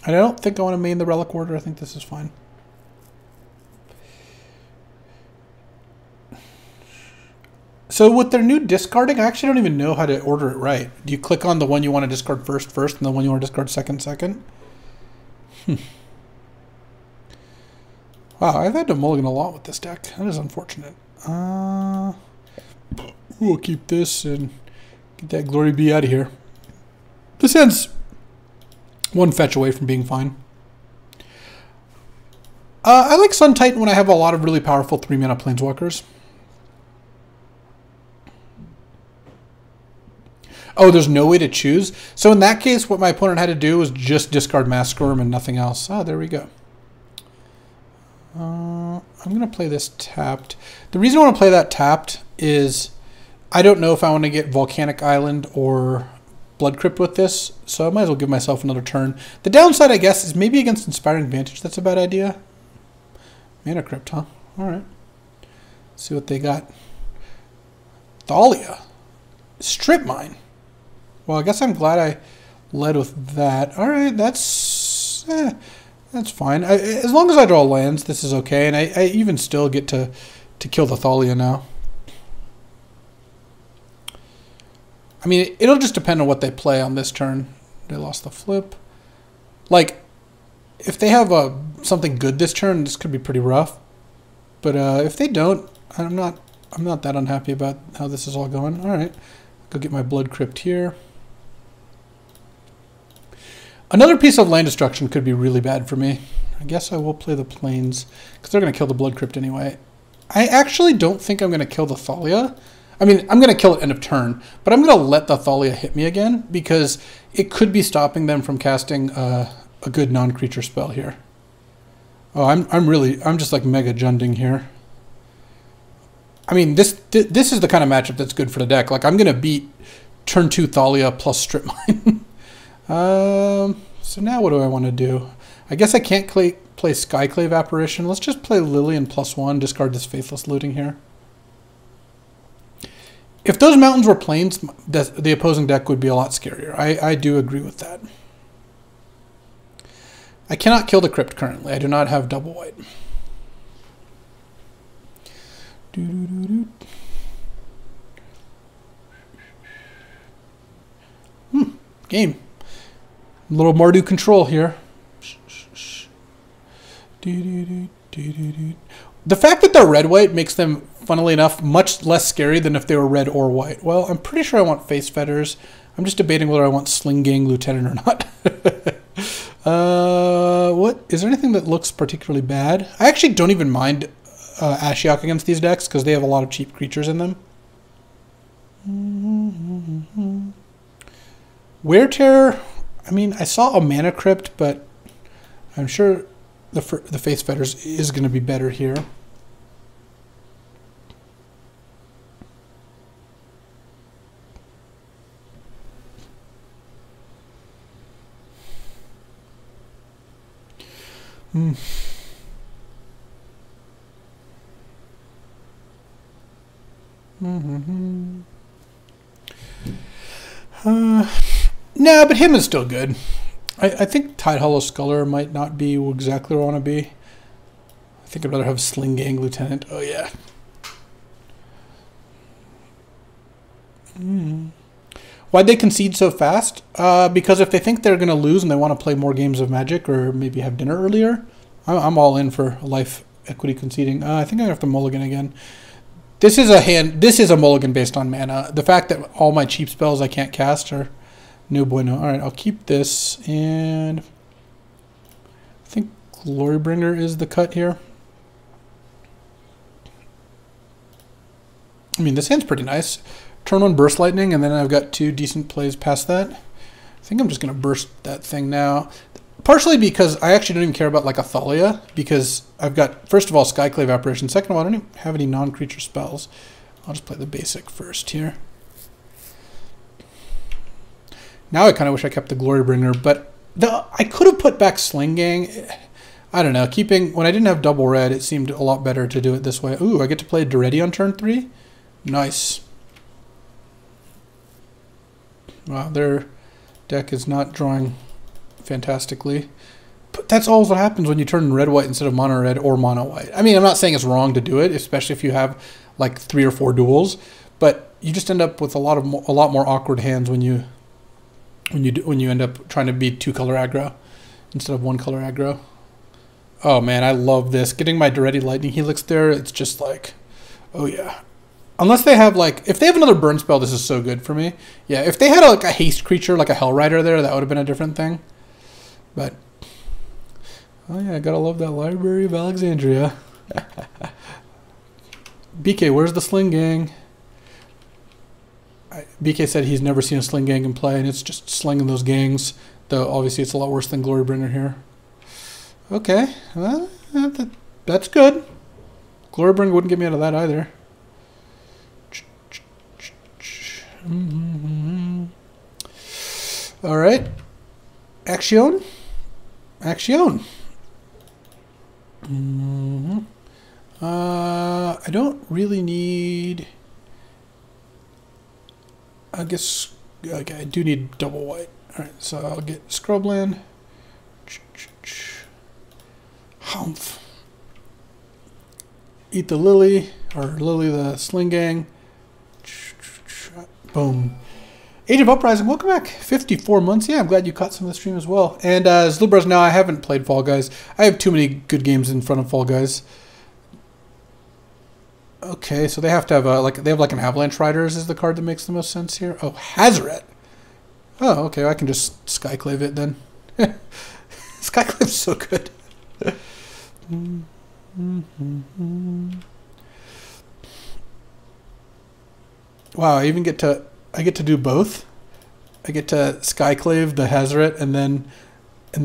I don't think I want to main the relic order. I think this is fine. So with their new discarding, I actually don't even know how to order it right. Do you click on the one you want to discard first, and the one you want to discard second? Wow, I've had to mulligan a lot with this deck. That is unfortunate. We'll keep this and get that Glory Bee out of here. This ends one fetch away from being fine. I like Sun Titan when I have a lot of really powerful 3-mana planeswalkers. Oh, there's no way to choose. So in that case, what my opponent had to do was just discard Mask Worm and nothing else. Ah, there we go. I'm going to play this tapped. The reason I want to play that tapped is I don't know if I want to get Volcanic Island or Blood Crypt with this, so I might as well give myself another turn. The downside, I guess, is maybe against Inspiring Vantage. That's a bad idea. Mana Crypt, huh? All right. Let's see what they got. Thalia. Strip Mine. Well, I guess I'm glad I led with that. All right, that's fine. As long as I draw lands, this is okay, and I even still get to kill the Thalia now. I mean, it'll just depend on what they play on this turn. They lost the flip. Like, if they have something good this turn, this could be pretty rough. But if they don't, I'm not that unhappy about how this is all going. All right, go get my Blood Crypt here. Another piece of land destruction could be really bad for me. I guess I will play the Plains, because they're going to kill the Blood Crypt anyway. I actually don't think I'm going to kill the Thalia. I mean, I'm going to kill it end of turn, but I'm going to let the Thalia hit me again, because it could be stopping them from casting a good non-creature spell here. Oh, I'm just like mega junding here. I mean, this is the kind of matchup that's good for the deck. Like, I'm going to beat turn 2 Thalia plus Strip Mine. So now what do I want to do? I guess I can't play Skyclave Apparition. Let's just play Lillian plus 1, discard this Faithless Looting here. If those mountains were plains, the opposing deck would be a lot scarier. I do agree with that. I cannot kill the Crypt currently. I do not have double white. Game. A little Mardu control here. The fact that they're red-white makes them, funnily enough, much less scary than if they were red or white. Well, I'm pretty sure I want Face Fetters. I'm just debating whether I want Sling Gang Lieutenant or not. What? Is there anything that looks particularly bad? I actually don't even mind Ashiok against these decks because they have a lot of cheap creatures in them. Wear and Tear. I mean, I saw a Mana Crypt, but I'm sure the Face Fetters is going to be better here. Nah, but him is still good. I think Tide Hollow Sculler might not be exactly where I want to be. I think I'd rather have Sling Gang Lieutenant. Oh, yeah. Why'd they concede so fast? Because if they think they're going to lose and they want to play more games of Magic or maybe have dinner earlier, I'm all in for life equity conceding. I think I'm going to have to mulligan again. This is a hand. This is a mulligan based on mana. The fact that all my cheap spells I can't cast are no bueno. All right, I'll keep this, and I think Glorybringer is the cut here. I mean, this hand's pretty nice. Turn on Burst Lightning, and then I've got two decent plays past that. I think I'm just going to burst that thing now. Partially because I actually don't even care about, like, a Thalia, because I've got, first of all, Skyclave Apparition. Second of all, I don't even have any non-creature spells. I'll just play the basic first here. Now I kind of wish I kept the Glorybringer, but I could have put back Sling Gang. I don't know. When I didn't have double red, it seemed a lot better to do it this way. Ooh, I get to play Duretti on turn 3? Nice. Wow, their deck is not drawing fantastically. But that's always what happens when you turn red-white instead of mono-red or mono-white. I mean, I'm not saying it's wrong to do it, especially if you have like 3 or 4 duels, but you just end up with a lot more awkward hands when you end up trying to be 2-color aggro instead of 1-color aggro. Oh man, I love this. Getting my Duretti Lightning Helix there, it's just like, oh yeah. Unless they have like, if they have another burn spell, this is so good for me. Yeah, if they had like a haste creature, like a Hellrider there, that would have been a different thing. But, oh yeah, I gotta love that Library of Alexandria. BK, where's the Sling Gang? BK said he's never seen a Sling Gang in play, and it's just slinging those gangs. Though obviously it's a lot worse than Glorybringer here. Okay, well, That's good. Glorybringer wouldn't get me out of that either. All right. Action. Action. I don't really need... I guess... Okay, I do need double white. Alright, so I'll get Scrubland. Humph. Eat the Lily, or Lily the Sling Gang. Boom. Age of Uprising, welcome back. 54 months. Yeah, I'm glad you caught some of the stream as well. And Zlubras, now I haven't played Fall Guys. I have too many good games in front of Fall Guys. Okay, so they have to have a, like, they have like an Avalanche Riders is the card that makes the most sense here. Oh, Hazoret. Oh, okay, I can just Skyclave it then. Skyclave's so good. Wow, I even get to, I get to do both. I get to Skyclave the Hazoret and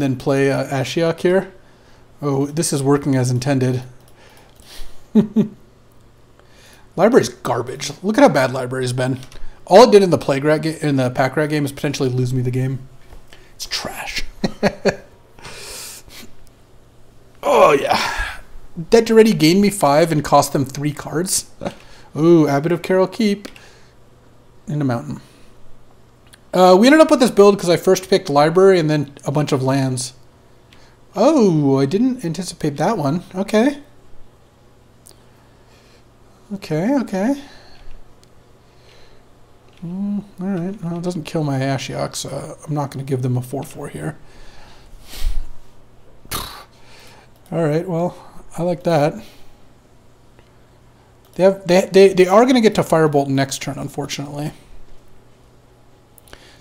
then play Ashiok here. Oh, this is working as intended. Library's garbage. Look at how bad Library's been. All it did in the plague rat in the pack rat game is potentially lose me the game. It's trash. Oh yeah, that Duretti gained me 5 and cost them 3 cards. Ooh, Abbot of Carol Keep in the mountain. We ended up with this build because I first picked Library and then a bunch of lands. Oh, I didn't anticipate that one. Okay. Okay, okay. All right. Well, it doesn't kill my Ashiok, so I'm not going to give them a 4/4 here. All right. Well, I like that. They have they are going to get to Firebolt next turn, unfortunately.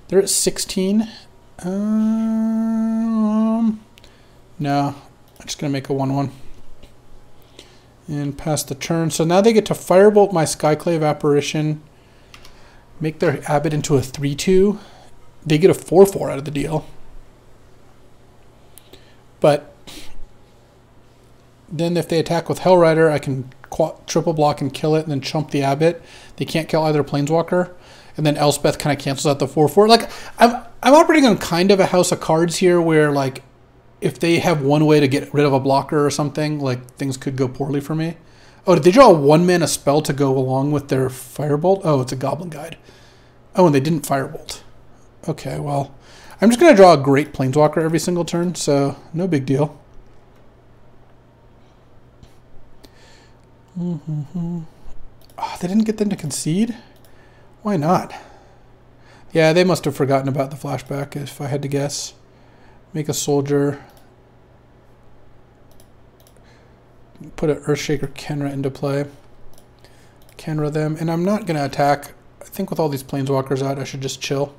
They're at 16. No, I'm just going to make a 1/1. And pass the turn. So now they get to Firebolt my Skyclave Apparition, make their Abbot into a 3/2. They get a 4/4 out of the deal. But then if they attack with Hellrider, I can triple block and kill it and then chump the Abbot. They can't kill either Planeswalker. And then Elspeth kind of cancels out the 4/4. Like, I'm operating on kind of a house of cards here where, like, if they have one way to get rid of a blocker or something, like, things could go poorly for me. Oh, did they draw a 1-mana spell to go along with their Firebolt? Oh, it's a Goblin Guide. Oh, and they didn't Firebolt. Okay, well, I'm just going to draw a great Planeswalker every single turn, so no big deal. Oh, they didn't get them to concede? Why not? Yeah, they must have forgotten about the flashback, if I had to guess. Make a soldier. Put an Earthshaker Kenra into play. Kenra them. And I'm not going to attack. I think with all these Planeswalkers out, I should just chill.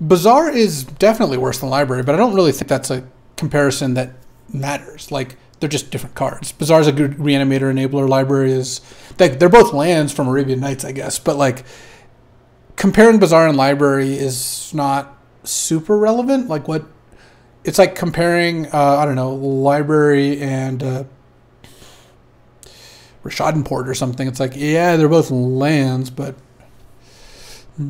Bazaar is definitely worse than Library, but I don't really think that's a comparison that matters. Like, they're just different cards. Bazaar's a good Reanimator enabler. Library is... like, they're both lands from Arabian Nights, I guess. But, like... comparing Bazaar and Library is not super relevant. Like, what it's like comparing I don't know, Library and Rashadinport or something. It's like, yeah, they're both lands, but the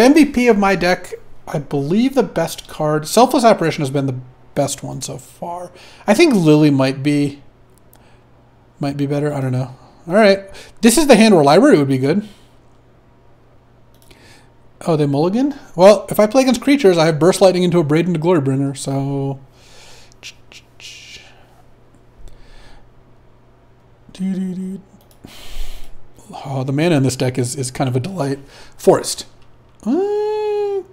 MVP of my deck, I believe the best card, Selfless Apparition, has been the best one so far. I think Lily might be better. I don't know. All right, this is the hand where Library would be good. Oh, they mulligan? Well, if I play against creatures, I have Burst Lightning into a Braid into Glorybringer, so... Oh, the mana in this deck is kind of a delight. Forest. 1-drop?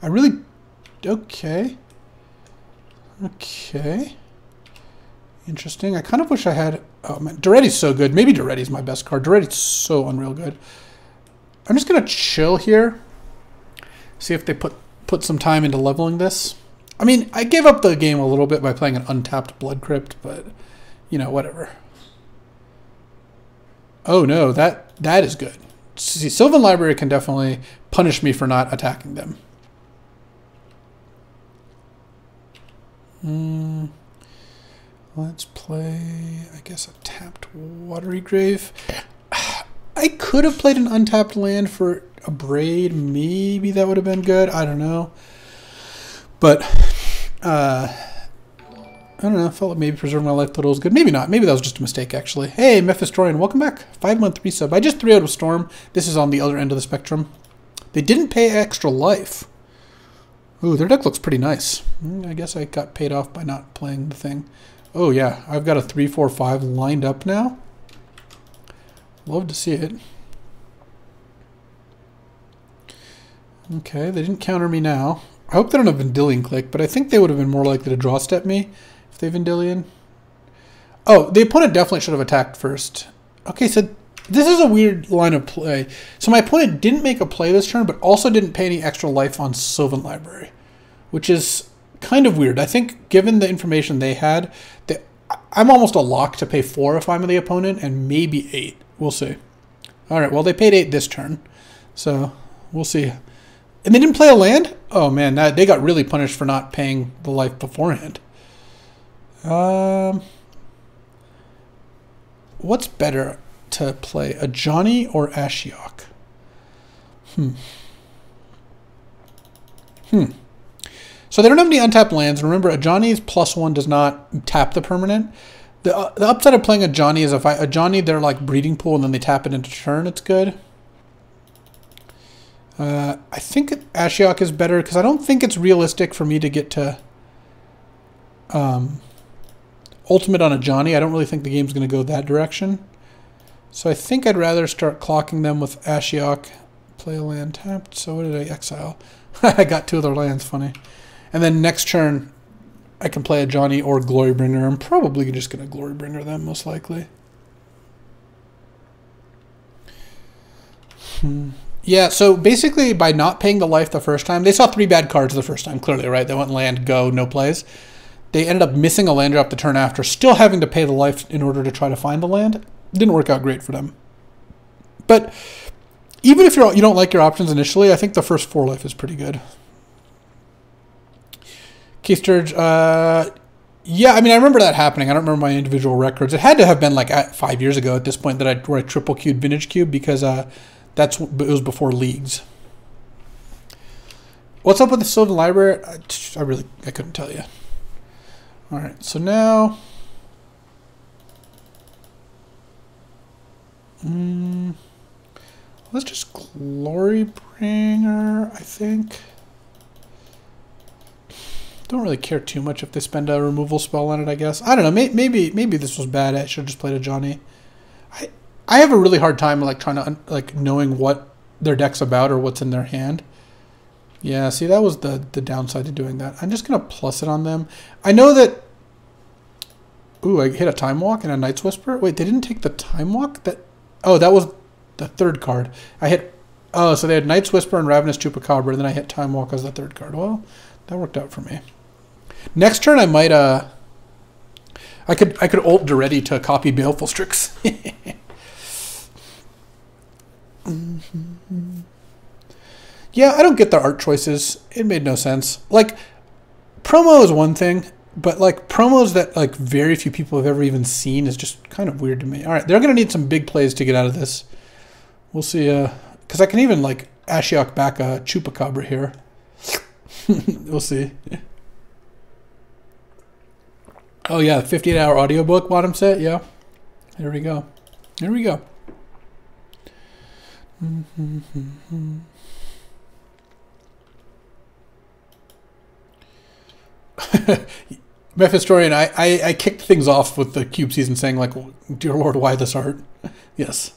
I really... okay. Okay. Interesting. I kind of wish I had... oh, man. Duretti's so good. Maybe Duretti's my best card. Duretti's so unreal good. I'm just going to chill here, see if they put some time into leveling this. I mean, I gave up the game a little bit by playing an untapped Blood Crypt, but, you know, whatever. Oh, no, that is good. See, Sylvan Library can definitely punish me for not attacking them. Let's play, I guess, a tapped Watery Grave. I could have played an untapped land for a Braid. Maybe that would have been good. I don't know. But, I don't know. I felt like maybe preserving my life total was good. Maybe not. Maybe that was just a mistake, actually. Hey, Mephistorian, welcome back. 513 sub. I just 3-0'd with Storm. This is on the other end of the spectrum. They didn't pay extra life. Ooh, their deck looks pretty nice. I guess I got paid off by not playing the thing. Oh, yeah. I've got a 3-4-5 lined up now. Love to see it. Okay, they didn't counter me now. I hope they don't have Vendilion Click, but I think they would have been more likely to draw step me if they Vendilion. Oh, the opponent definitely should have attacked first. Okay, so this is a weird line of play. So my opponent didn't make a play this turn, but also didn't pay any extra life on Sylvan Library, which is kind of weird. I think given the information they had, I'm almost a lock to pay 4 if I'm the opponent, and maybe 8. We'll see. All right, well, they paid 8 this turn, so we'll see. And they didn't play a land? Oh, man, they got really punished for not paying the life beforehand. What's better to play, a Johnny or Ashiok? So they don't have any untapped lands. And remember, a Johnny's +1 does not tap the permanent. The upside of playing a Johnny is if a Johnny, they're like Breeding Pool, and then they tap it into turn. It's good. I think Ashiok is better because I don't think it's realistic for me to get to ultimate on a Johnny. I don't really think the game's going to go that direction. So I think I'd rather start clocking them with Ashiok. Play a land tapped. So what did I exile? I got 2 other lands. Funny. And then next turn, I can play a Johnny or Glorybringer. I'm probably just going to Glorybringer them, most likely. Yeah, so basically by not paying the life the first time, they saw 3 bad cards the first time, clearly, right? They went land, go, no plays. They ended up missing a land drop the turn after, still having to pay the life in order to try to find the land. Didn't work out great for them. But even if you don't like your options initially, I think the first 4 life is pretty good. Keysturge, yeah, I mean, I remember that happening. I don't remember my individual records. It had to have been like 5 years ago at this point that where I triple queued Vintage Cube because it was before leagues. What's up with the Sylvan Library? I couldn't tell you. All right, so now. Let's just Glorybringer, I think. Don't really care too much if they spend a removal spell on it, I guess. I don't know. Maybe this was bad. I should have just played a Johnny. I have a really hard time like trying to like knowing what their deck's about or what's in their hand. Yeah, see, that was the downside to doing that. I'm just gonna plus it on them. I know that. Ooh, I hit a Time Walk and a Knight's Whisper. Wait, they didn't take the Time Walk. That was the third card. I hit. Oh, so they had Knight's Whisper and Ravenous Chupacabra, and then I hit Time Walk as the third card. Well, that worked out for me. Next turn, I might I could ult Duretti to copy Baleful Strix. Yeah, I don't get the art choices. It made no sense. Like, promo is one thing, but like promos that like very few people have ever even seen is just kind of weird to me. All right, they're gonna need some big plays to get out of this. We'll see. Because I can even like Ashiok back a Chupacabra here. We'll see. Oh yeah, 58-hour audiobook bottom set. Yeah, there we go. There we go. Mephistorian, I kicked things off with the cube season saying like, dear Lord, why this art? Yes.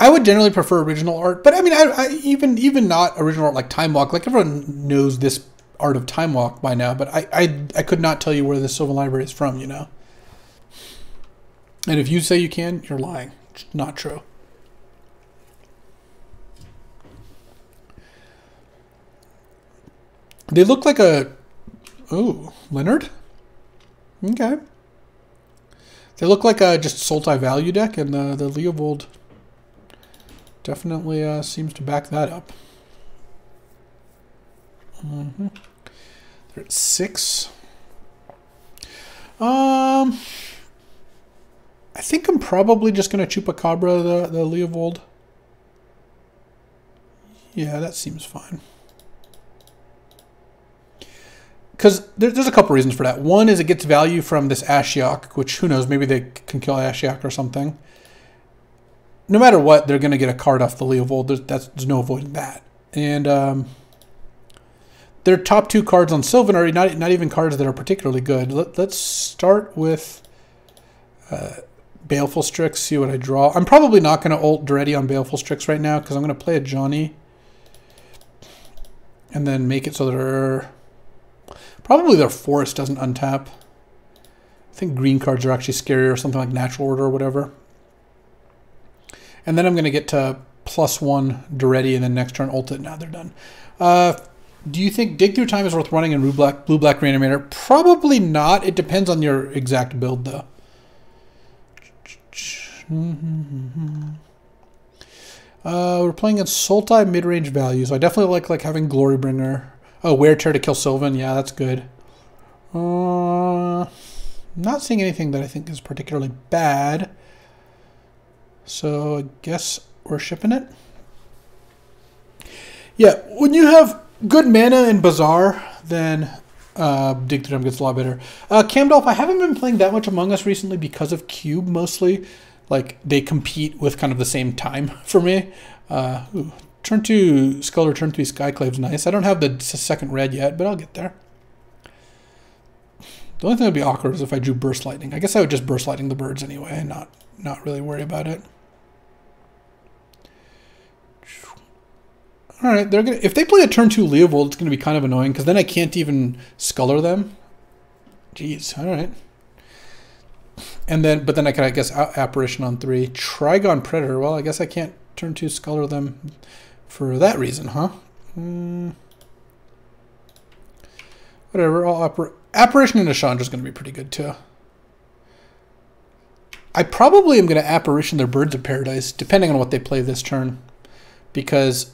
I would generally prefer original art, but I mean, even not original art like Time Walk. Like everyone knows this art of Time Walk by now, but I could not tell you where the Sylvan Library is from, you know? And if you say you can, you're lying. It's not true. They look like a... Ooh, Leonard? Okay. They look like a just Sultai value deck, and the Leovold definitely seems to back that up. They're at 6. I think I'm probably just going to Chupacabra the Leovold. Yeah, that seems fine. Because there's a couple reasons for that. One is it gets value from this Ashiok, which who knows, maybe they can kill Ashiok or something. No matter what, they're going to get a card off the Leovold. There's no avoiding that. And their top two cards on Sylvan are not even cards that are particularly good. Let's start with Baleful Strix, see what I draw. I'm probably not going to ult Duretti on Baleful Strix right now because I'm going to play a Johnny. And then make it so they're... Probably their forest doesn't untap. I think green cards are actually scarier, or something like Natural Order or whatever. And then I'm going to get to +1 Duretti, and then next turn ult it. Now they're done. Do you think Dig Through Time is worth running in Blue-Black Reanimator? Probably not. It depends on your exact build, though. We're playing at Sultai mid-range value, so I definitely like having Glorybringer. Oh, Wear and Tear to kill Sylvan. Yeah, that's good. Not seeing anything that I think is particularly bad. So I guess we're shipping it. Yeah, when you have good mana and Bazaar, then Dig Through Time gets a lot better. Camdolph, I haven't been playing that much Among Us recently because of Cube mostly. Like, they compete with kind of the same time for me. Ooh, turn 2 Skull or turn 3 Skyclave's nice. I don't have the second red yet, but I'll get there. The only thing that would be awkward is if I drew Burst Lightning. I guess I would just Burst Lightning the birds anyway and not really worry about it. All right, they're gonna. If they play a turn 2 Leovold, it's gonna be kind of annoying because then I can't even Sculler them. Jeez. All right. And then, but then I can, I guess, Apparition on 3. Trigon Predator. Well, I guess I can't turn 2 Sculler them for that reason, huh? Whatever. I'll Apparition into Chandra is gonna be pretty good too. I probably am gonna Apparition their Birds of Paradise, depending on what they play this turn, because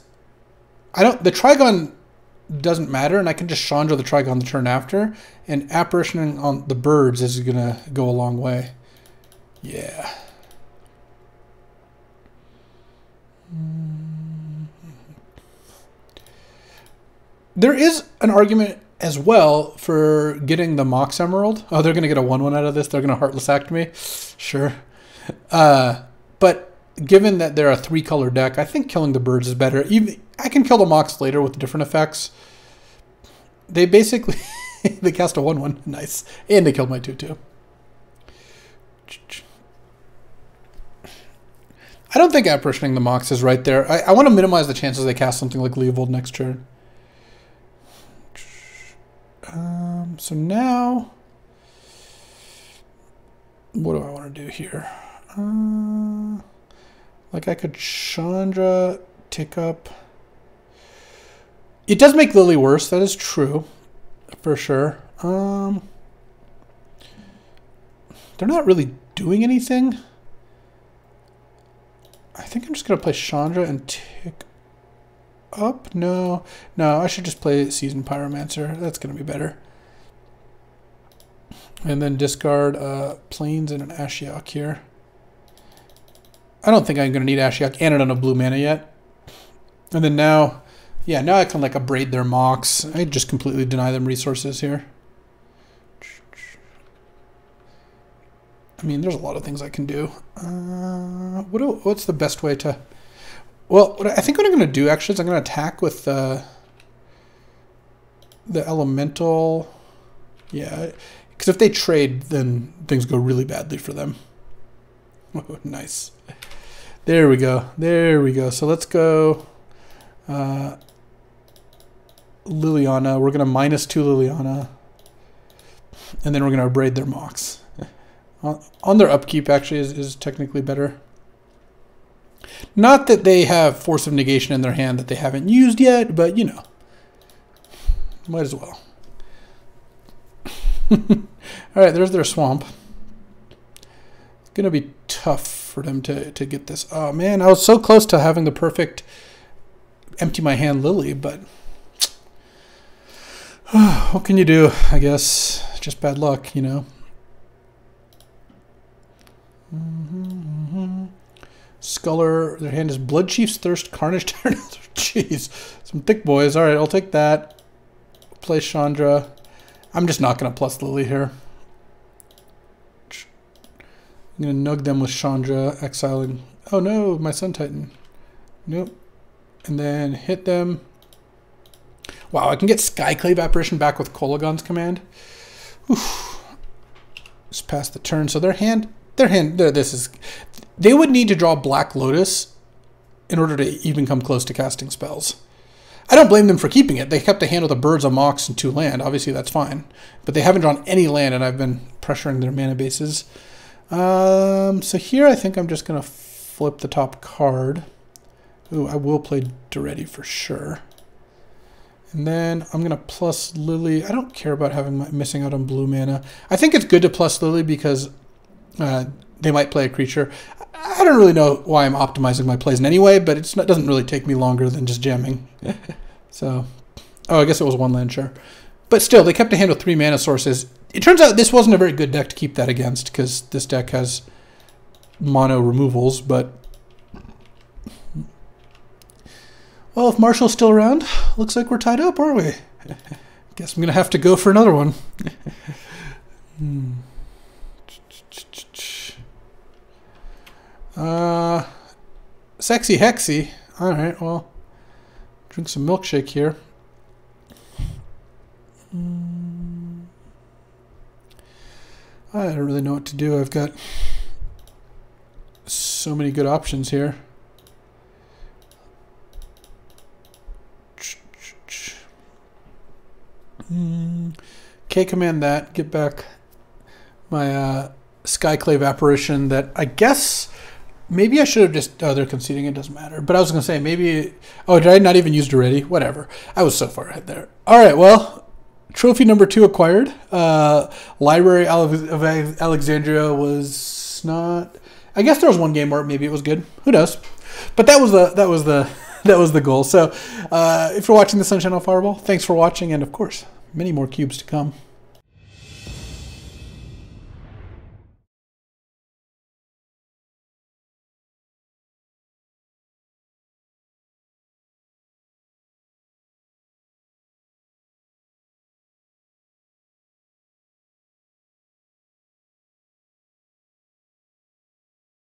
I don't. The Trigon doesn't matter, and I can just Chandra the Trigon the turn after, and Apparitioning on the birds is gonna go a long way. Yeah. There is an argument as well for getting the Mox Emerald. Oh, they're gonna get a 1/1 out of this. They're gonna Heartless Act me. Sure, but. Given that they're a 3-color deck, I think killing the birds is better. Even I can kill the Mox later with different effects. They basically they cast a 1/1, nice, and they killed my 2/2. I don't think Apparitioning the Mox is right there. I want to minimize the chances they cast something like Leovold next turn. So now, what do I want to do here? Like I could Chandra tick up. It does make Lily worse. That is true, for sure. They're not really doing anything. I think I'm just gonna play Chandra and tick up. No, I should just play Seasoned Pyromancer. That's gonna be better. And then discard Plains and an Ashiok here. I don't think I'm going to need Ashiok, and I don't have blue mana yet. And then now, yeah, now I can like abrade their Mox. I just completely deny them resources here. I mean, there's a lot of things I can do. What's the best way to... Well, I think what I'm going to do actually is I'm going to attack with the Elemental. Yeah, because if they trade, then things go really badly for them. Oh, nice. There we go. There we go. So let's go Liliana. We're going to -2 Liliana. And then we're going to abrade their Mox. On their upkeep, actually, is technically better. Not that they have Force of Negation in their hand that they haven't used yet, but, you know. Might as well. All right, there's their Swamp. It's going to be tough for them to get this. Oh man, I was so close to having the perfect empty my hand Lily, but what can you do? I guess just bad luck, you know. Sculler. Their hand is Blood Chief's Thirst, Carnage Turn. Jeez, some thick boys. All right, I'll take that. Play Chandra. I'm just not going to plus Lily here. I'm going to nug them with Chandra, exiling. Oh no, my Sun Titan. Nope. And then hit them. Wow, I can get Skyclave Apparition back with Kolaghan's Command. Oof. Just pass the turn. So they would need to draw Black Lotus in order to even come close to casting spells. I don't blame them for keeping it. They kept a hand with a Birds, a Mox, and 2 land. Obviously, that's fine. But they haven't drawn any land, and I've been pressuring their mana bases. So here I think I'm just going to flip the top card. Ooh, I will play Duretti for sure. And then I'm going to plus Lily. I don't care about missing out on blue mana. I think it's good to plus Lily because they might play a creature. I don't really know why I'm optimizing my plays in any way, but it doesn't really take me longer than just jamming. So, oh, I guess it was 1 land, sure. But still, they kept a hand with 3 mana sources. It turns out this wasn't a very good deck to keep that against because this deck has mono removals, but... Well, if Marshall's still around, looks like we're tied up, aren't we? Guess I'm going to have to go for another one. Sexy Hexy. All right, well, drink some milkshake here. I don't really know what to do. I've got so many good options here. K command that, get back my Skyclave Apparition that I guess maybe I should have just... Oh, they're conceding, it doesn't matter. But I was going to say maybe... Oh, did I not even use Duretti? Whatever. I was so far ahead there. All right, well, trophy number 2 acquired. Library of Alexandria was not... I guess there was 1 game where maybe it was good. Who knows? But that was the goal. So if you're watching this on Channel Fireball, thanks for watching, and of course, many more cubes to come.